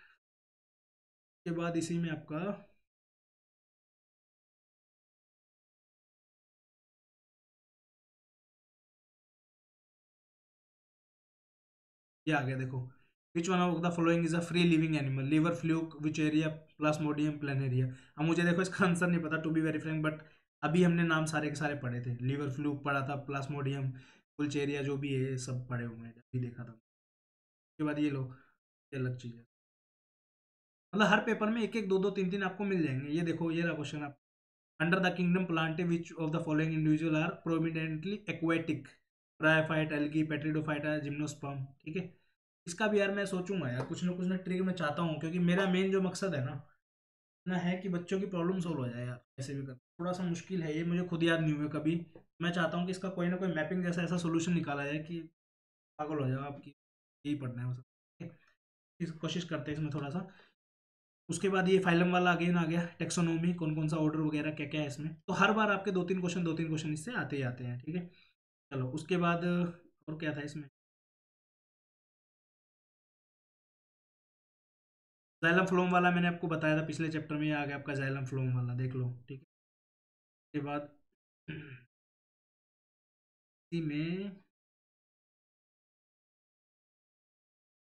उसके बाद इसी में आपका ये आ गया, देखो which one of the following is a free living animal, liver, fluke, wuchereria, plasmodium, planaria. अब मुझे देखो इसका आंसर नहीं पता to be very frank, but अभी हमने नाम सारे के सारे पढ़े थे, लीवर फ्लूक पढ़ा था, प्लास्मोडियम, उल्चेरिया जो भी है सब पढ़े हुए हैं, अभी देखा था। उसके बाद ये लो, ये अलग चीज़ है, मतलब हर पेपर में एक एक दो दो तीन तीन आपको मिल जाएंगे। ये देखो ये रहा क्वेश्चन आप, under the kingdom plant which of the following individual are prominently aquatic, bryophyte, algae, pteridophyta, gymnosperm, ठीक है। इसका भी यार मैं सोचूंगा यार, कुछ ना कुछ ना ट्रिक मैं चाहता हूँ, क्योंकि मेरा मेन जो मकसद है ना ना है कि बच्चों की प्रॉब्लम सोल्व हो जाए यार, ऐसे भी कर थोड़ा सा मुश्किल है ये, मुझे खुद याद नहीं हुआ कभी। मैं चाहता हूँ कि इसका कोई ना कोई मैपिंग जैसा ऐसा सोल्यूशन निकाला जाए कि पागल हो जाओ, आपकी यही पढ़ना है, ठीक है। कोशिश करते हैं इसमें थोड़ा सा। उसके बाद ये फाइलम वाला अगेन आ गया, टेक्सोनोमी, कौन कौन सा ऑर्डर वगैरह क्या क्या है इसमें, तो हर बार आपके दो तीन क्वेश्चन दो तीन क्वेश्चन इससे आते ही आते हैं, ठीक है। चलो उसके बाद और क्या था इसमें, जाइलम फ्लोम वाला मैंने आपको बताया था पिछले चैप्टर में, आ गया आपका जाइलम फ्लोम वाला, देख लो, ठीक है। उसके बाद इसी में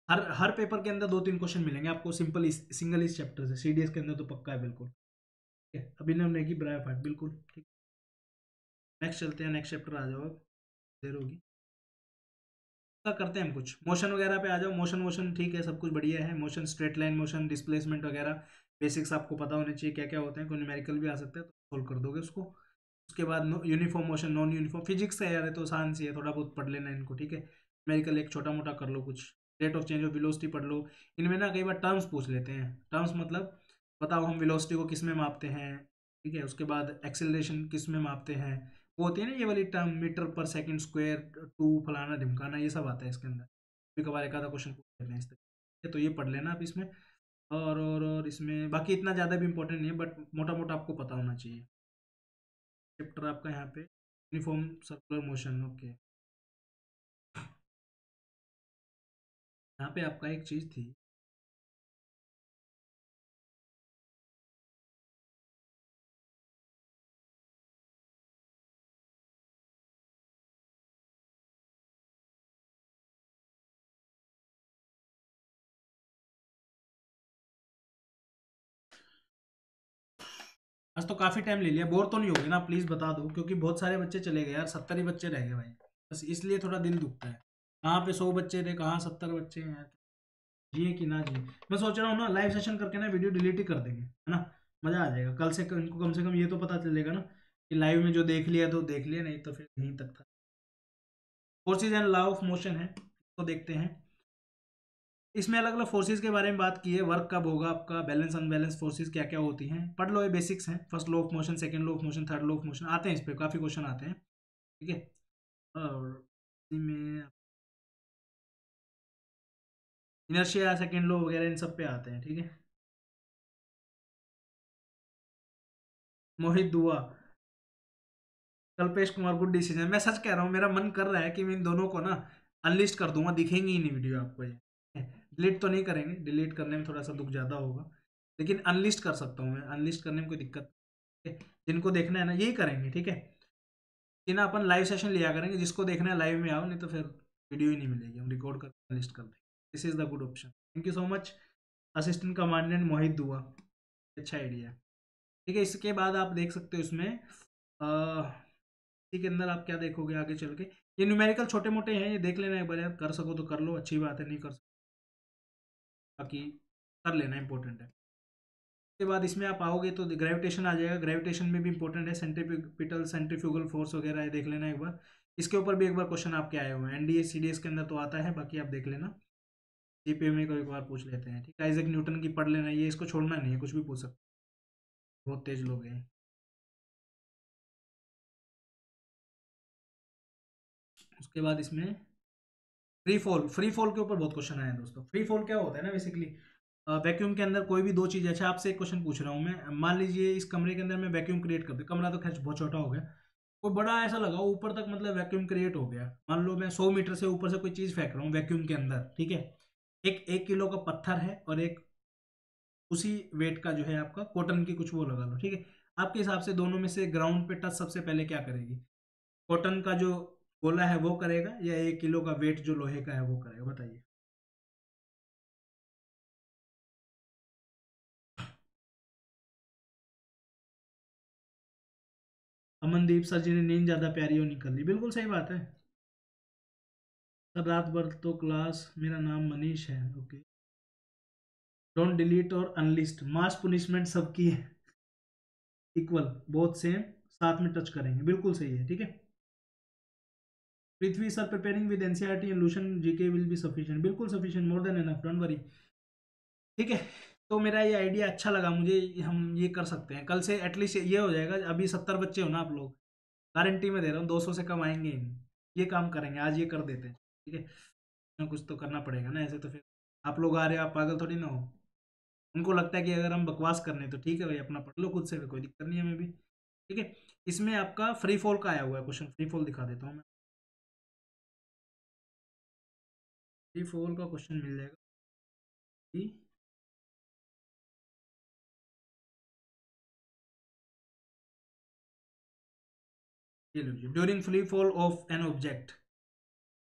हर हर पेपर के अंदर दो तीन क्वेश्चन मिलेंगे आपको सिंपल इस, सिंगल इस चैप्टर से, सीडीएस के अंदर तो पक्का है बिल्कुल, ठीक है। अभिनव नेगी, ब्रायोफाइट, बिल्कुल, ठीक। नेक्स्ट चलते हैं, नेक्स्ट चैप्टर आ जाओ, देर होगी, करते हैं हम कुछ मोशन वगैरह पे आ जाओ। मोशन मोशन ठीक है, सब कुछ बढ़िया है, motion, straight line motion, displacement वगैरह बेसिक्स आपको पता होने चाहिए क्या क्या होते हैं, कोई न्यूमेरिकल भी आ सकते हैं तो सोल्व कर दोगे उसको। उसके बाद uniform motion, non uniform, physics है यार तो आसान सी है, थोड़ा बहुत पढ़ लेना इनको, ठीक है। न्यूमेरिकल एक छोटा मोटा कर लो कुछ, rate of change of velocity पढ़ लो। इनमें ना कई बार टर्म्स पूछ लेते हैं, टर्म्स मतलब बताओ हम वेलोसिटी को किस में मापते हैं, ठीक है। उसके बाद एक्सेलरेशन किस में मापते हैं, होती है ना ये वाली term, metre per second square, two, फलाना ढिमकाना, ये सब आता है इसके अंदर, भी कभार एक आधा क्वेश्चन पूछ लेना इस तरह, तो ये पढ़ लेना आप इसमें। और और और इसमें बाकी इतना ज़्यादा भी इम्पोर्टेंट नहीं है, बट मोटा मोटा आपको पता होना चाहिए। चैप्टर आपका यहाँ पे यूनिफॉर्म सर्कुलर मोशन, ओके। यहाँ पे आपका एक चीज़ थी, आज तो काफ़ी टाइम ले लिया, बोर तो नहीं होगी ना, प्लीज़ बता दो, क्योंकि बहुत सारे बच्चे चले गए यार, सत्तर ही बच्चे रह गए भाई, बस इसलिए थोड़ा दिल दुखता है। कहाँ पे सौ बच्चे थे, कहाँ सत्तर बच्चे हैं यार, जिए कि ना जिए। मैं सोच रहा हूँ ना लाइव सेशन करके ना वीडियो डिलीट ही कर देंगे, है ना, मज़ा आ जाएगा। कल से इनको कम से कम ये तो पता चलेगा ना कि लाइव में जो देख लिया तो देख लिया, नहीं तो फिर यहीं तक था। Forces and law of motion है तो देखते हैं, इसमें अलग अलग फोर्सेस के बारे में बात की है, वर्क कब होगा आपका, बैलेंस अनबैलेंस फोर्सेस क्या क्या होती हैं, पढ़ लो, ये बेसिक्स हैं। First law of motion, second law of motion, third law of motion, आते हैं इस पे काफ़ी क्वेश्चन आते हैं, ठीक है। और इसमें इनर्शिया, सेकंड लॉ वगैरह इन सब पे आते हैं, ठीक है। मोहित दुआ, कल्पेश कुमार, गुड डिसीजन। मैं सच कह रहा हूँ, मेरा मन कर रहा है कि मैं इन दोनों को ना अनलिस्ट कर दूंगा, दिखेंगी ही नहीं वीडियो आपको, ये डिलीट तो नहीं करेंगे, डिलीट करने में थोड़ा सा दुख ज़्यादा होगा, लेकिन अनलिस्ट कर सकता हूँ मैं, अनलिस्ट करने में कोई दिक्कत नहीं, जिनको देखना है ना यही करेंगे, ठीक है। कि ना अपन लाइव सेशन लिया करेंगे, जिसको देखना है लाइव में आओ, नहीं तो फिर वीडियो ही नहीं मिलेगी, हम रिकॉर्ड करके अनलिस्ट कर देंगे। This is the good option, thank you so much assistant commandant Mohit Dua, अच्छा आइडिया, ठीक है। इसके बाद आप देख सकते हो इसमें, इसी के अंदर आप क्या देखोगे आगे चल के, ये न्यूमेरिकल छोटे मोटे हैं, ये देख लेना एक बार यार, कर सको तो कर लो, अच्छी बात है, नहीं कर बाकी कर लेना, इंपॉर्टेंट है। उसके बाद इसमें आप आओगे तो ग्रेविटेशन आ जाएगा, ग्रेविटेशन में भी इंपॉर्टेंट है, सेंट्रीपिटल सेंट्रीफ्यूगल फोर्स वगैरह है, देख लेना एक बार, इसके ऊपर भी एक बार क्वेश्चन आपके आए हुए हैं, एनडीए सीडीएस के अंदर तो आता है, बाकी आप देख लेना, जीपीए में एक बार पूछ लेते हैं, ठीक है। आइजैक न्यूटन की पढ़ लेना, ये इसको छोड़ना नहीं है, कुछ भी पूछ सकते, बहुत तेज लोग हैं। उसके बाद इसमें फ्री फॉल, फ्री फॉल के ऊपर बहुत क्वेश्चन आए हैं दोस्तों। फ्री फॉल क्या होता है ना, बेसिकली वैक्यूम के अंदर कोई भी दो चीज़, अच्छा आपसे एक क्वेश्चन पूछ रहा हूँ मैं, मान लीजिए इस कमरे के अंदर मैं वैक्यूम क्रिएट कर दूँ, कमरा तो खैर बहुत छोटा हो गया, कोई बड़ा ऐसा लगा ऊपर तक मतलब वैक्यूम क्रिएट हो गया, मान लो मैं सौ मीटर से ऊपर से कोई चीज़ फेंक रहा हूँ वैक्यूम के अंदर, ठीक है, एक एक किलो का पत्थर है और एक उसी वेट का जो है आपका कॉटन की कुछ वो लगा लो, ठीक है, आपके हिसाब से दोनों में से ग्राउंड पे टच सबसे पहले क्या करेगी, कॉटन का जो गोला है वो करेगा या एक किलो का वेट जो लोहे का है वो करेगा, बताइए। अमनदीप सर जी ने नींद ज़्यादा प्यारी हो निकल ली, बिल्कुल सही बात है सर, रात भर तो क्लास, मेरा नाम मनीष है, ओके, डोंट डिलीट और अनलिस्ट, मास पुनिशमेंट सबकी है इक्वल, बोथ सेम, साथ में टच करेंगे, बिल्कुल सही है, ठीक है। Prithvi sir preparing with NCERT and Lucent GK will be sufficient, बिल्कुल sufficient, more than enough, don't worry, ठीक है। तो मेरा ये आइडिया अच्छा लगा मुझे, हम ये कर सकते हैं, कल से एटलीस्ट ये हो जाएगा, अभी सत्तर बच्चे हो ना आप लोग, गारंटी में दे रहा हूँ दो सौ से कम आएंगे, ये काम करेंगे, आज ये कर देते हैं, ठीक है ना, कुछ तो करना पड़ेगा ना, ऐसे तो फिर आप लोग आ रहे हो आप पागल थोड़ी ना हो, उनको लगता है कि अगर हम बकवास करने तो ठीक है भाई अपना पढ़ लो खुद से, कोई दिक्कत नहीं है हमें भी, ठीक है। इसमें आपका फ्री फॉल का आया हुआ है क्वेश्चन, फ्री फॉल दिखा देता हूँ मैं, फ्री फॉल का क्वेश्चन मिल जाएगा, during free fall of an object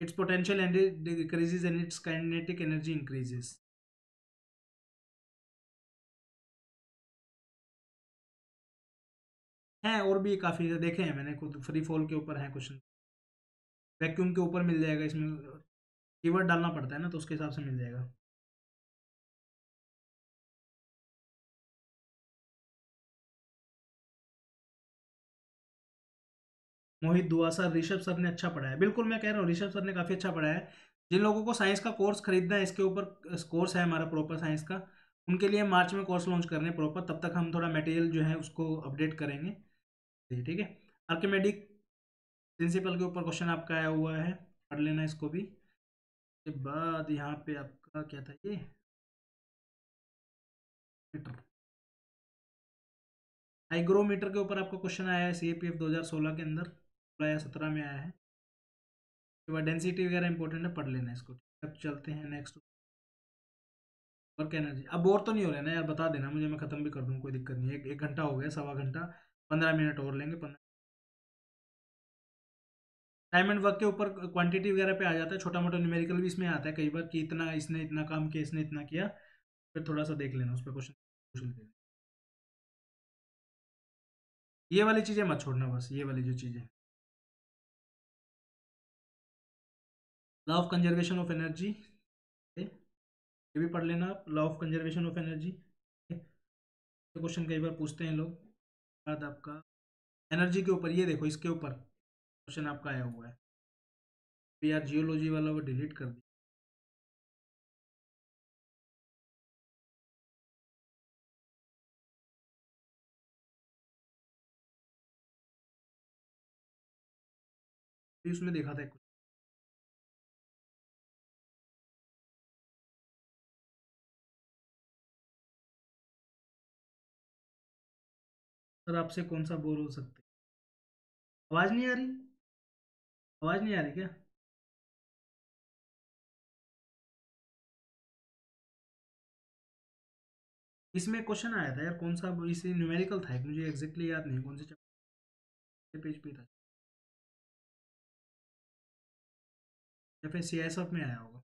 its potential energy decreases and its kinetic energy increases, हैं और भी काफ़ी देखे हैं मैंने खुद, फ्री फॉल के ऊपर हैं क्वेश्चन, वैक्यूम के ऊपर मिल जाएगा, इसमें कीवर्ड डालना पड़ता है ना तो उसके हिसाब से मिल जाएगा। मोहित दुआ सर, ऋषभ सर ने अच्छा पढ़ाया, बिल्कुल मैं कह रहा हूँ ऋषभ सर ने काफ़ी अच्छा पढ़ाया है, जिन लोगों को साइंस का कोर्स खरीदना है, इसके ऊपर कोर्स है हमारा प्रॉपर साइंस का, उनके लिए मार्च में कोर्स लॉन्च करने प्रॉपर, तब तक हम थोड़ा मटेरियल जो है उसको अपडेट करेंगे, ठीक है। आर्किमेडिक प्रिंसिपल के ऊपर क्वेश्चन आपका आया हुआ है, पढ़ लेना इसको भी। उसके बाद यहाँ पे आपका क्या था, ये हाइग्रोमीटर के ऊपर आपका क्वेश्चन आया है सीएपीएफ दो हज़ार सोलह के अंदर, या सत्रह में आया है, उसके बाद डेंसिटी वगैरह इंपॉर्टेंट है, पढ़ लेना इसको। अब चलते हैं नेक्स्ट, वर्क एनर्जी, अब बोर तो नहीं हो रहा है ना यार, बता देना मुझे, मैं खत्म भी कर दूँ, कोई दिक्कत नहीं है, एक घंटा हो गया, सवा घंटा, पंद्रह मिनट और लेंगे, पंद्रह। टाइम एंड वर्क के ऊपर क्वान्टिटी वगैरह पे आ जाता है, छोटा मोटा न्यूमेरिकल भी इसमें आता है कई बार कि इतना इसने इतना काम किया, इसने इतना किया, फिर थोड़ा सा देख लेना उस पर क्वेश्चन पूछ लेना, ये वाली चीज़ें मत छोड़ना, बस ये वाली जो चीज़ें, law of conservation of energy ये भी पढ़ लेना आप, law of conservation of energy, ये क्वेश्चन कई बार पूछते हैं लोग। बाद आपका एनर्जी के ऊपर, ये देखो इसके ऊपर क्वेश्चन आपका आया हुआ है, तो यार जियोलॉजी वाला वो डिलीट कर दिया, उसमें देखा था कुछ। सर आपसे कौन सा बोर हो सकते, आवाज नहीं आ रही, आवाज नहीं आ रही क्या, इसमें क्वेश्चन आया था यार कौन सा, इसी न्यूमेरिकल था, मुझे एग्जैक्टली याद नहीं कौन से पेज पे था, या फिर सीआईएसएफ में आया होगा।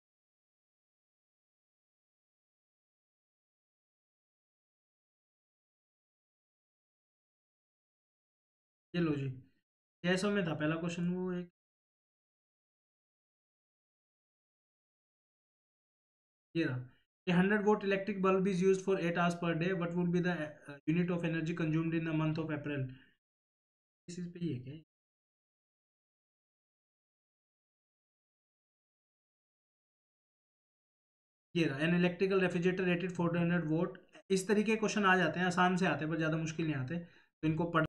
ये लो जी, सीआईएसएफ में था पहला क्वेश्चन, वो एक ये रहा, a hundred watt electric bulb is used for eight hours per day, what would be the unit of energy consumed in the month of April, इस पे ये क्या है? ये रहा, an electrical refrigerator rated four hundred watt, इस तरीके question आ जाते हैं, आसान से आते हैं पर ज़्यादा मुश्किल नहीं आते, तो इनको पढ़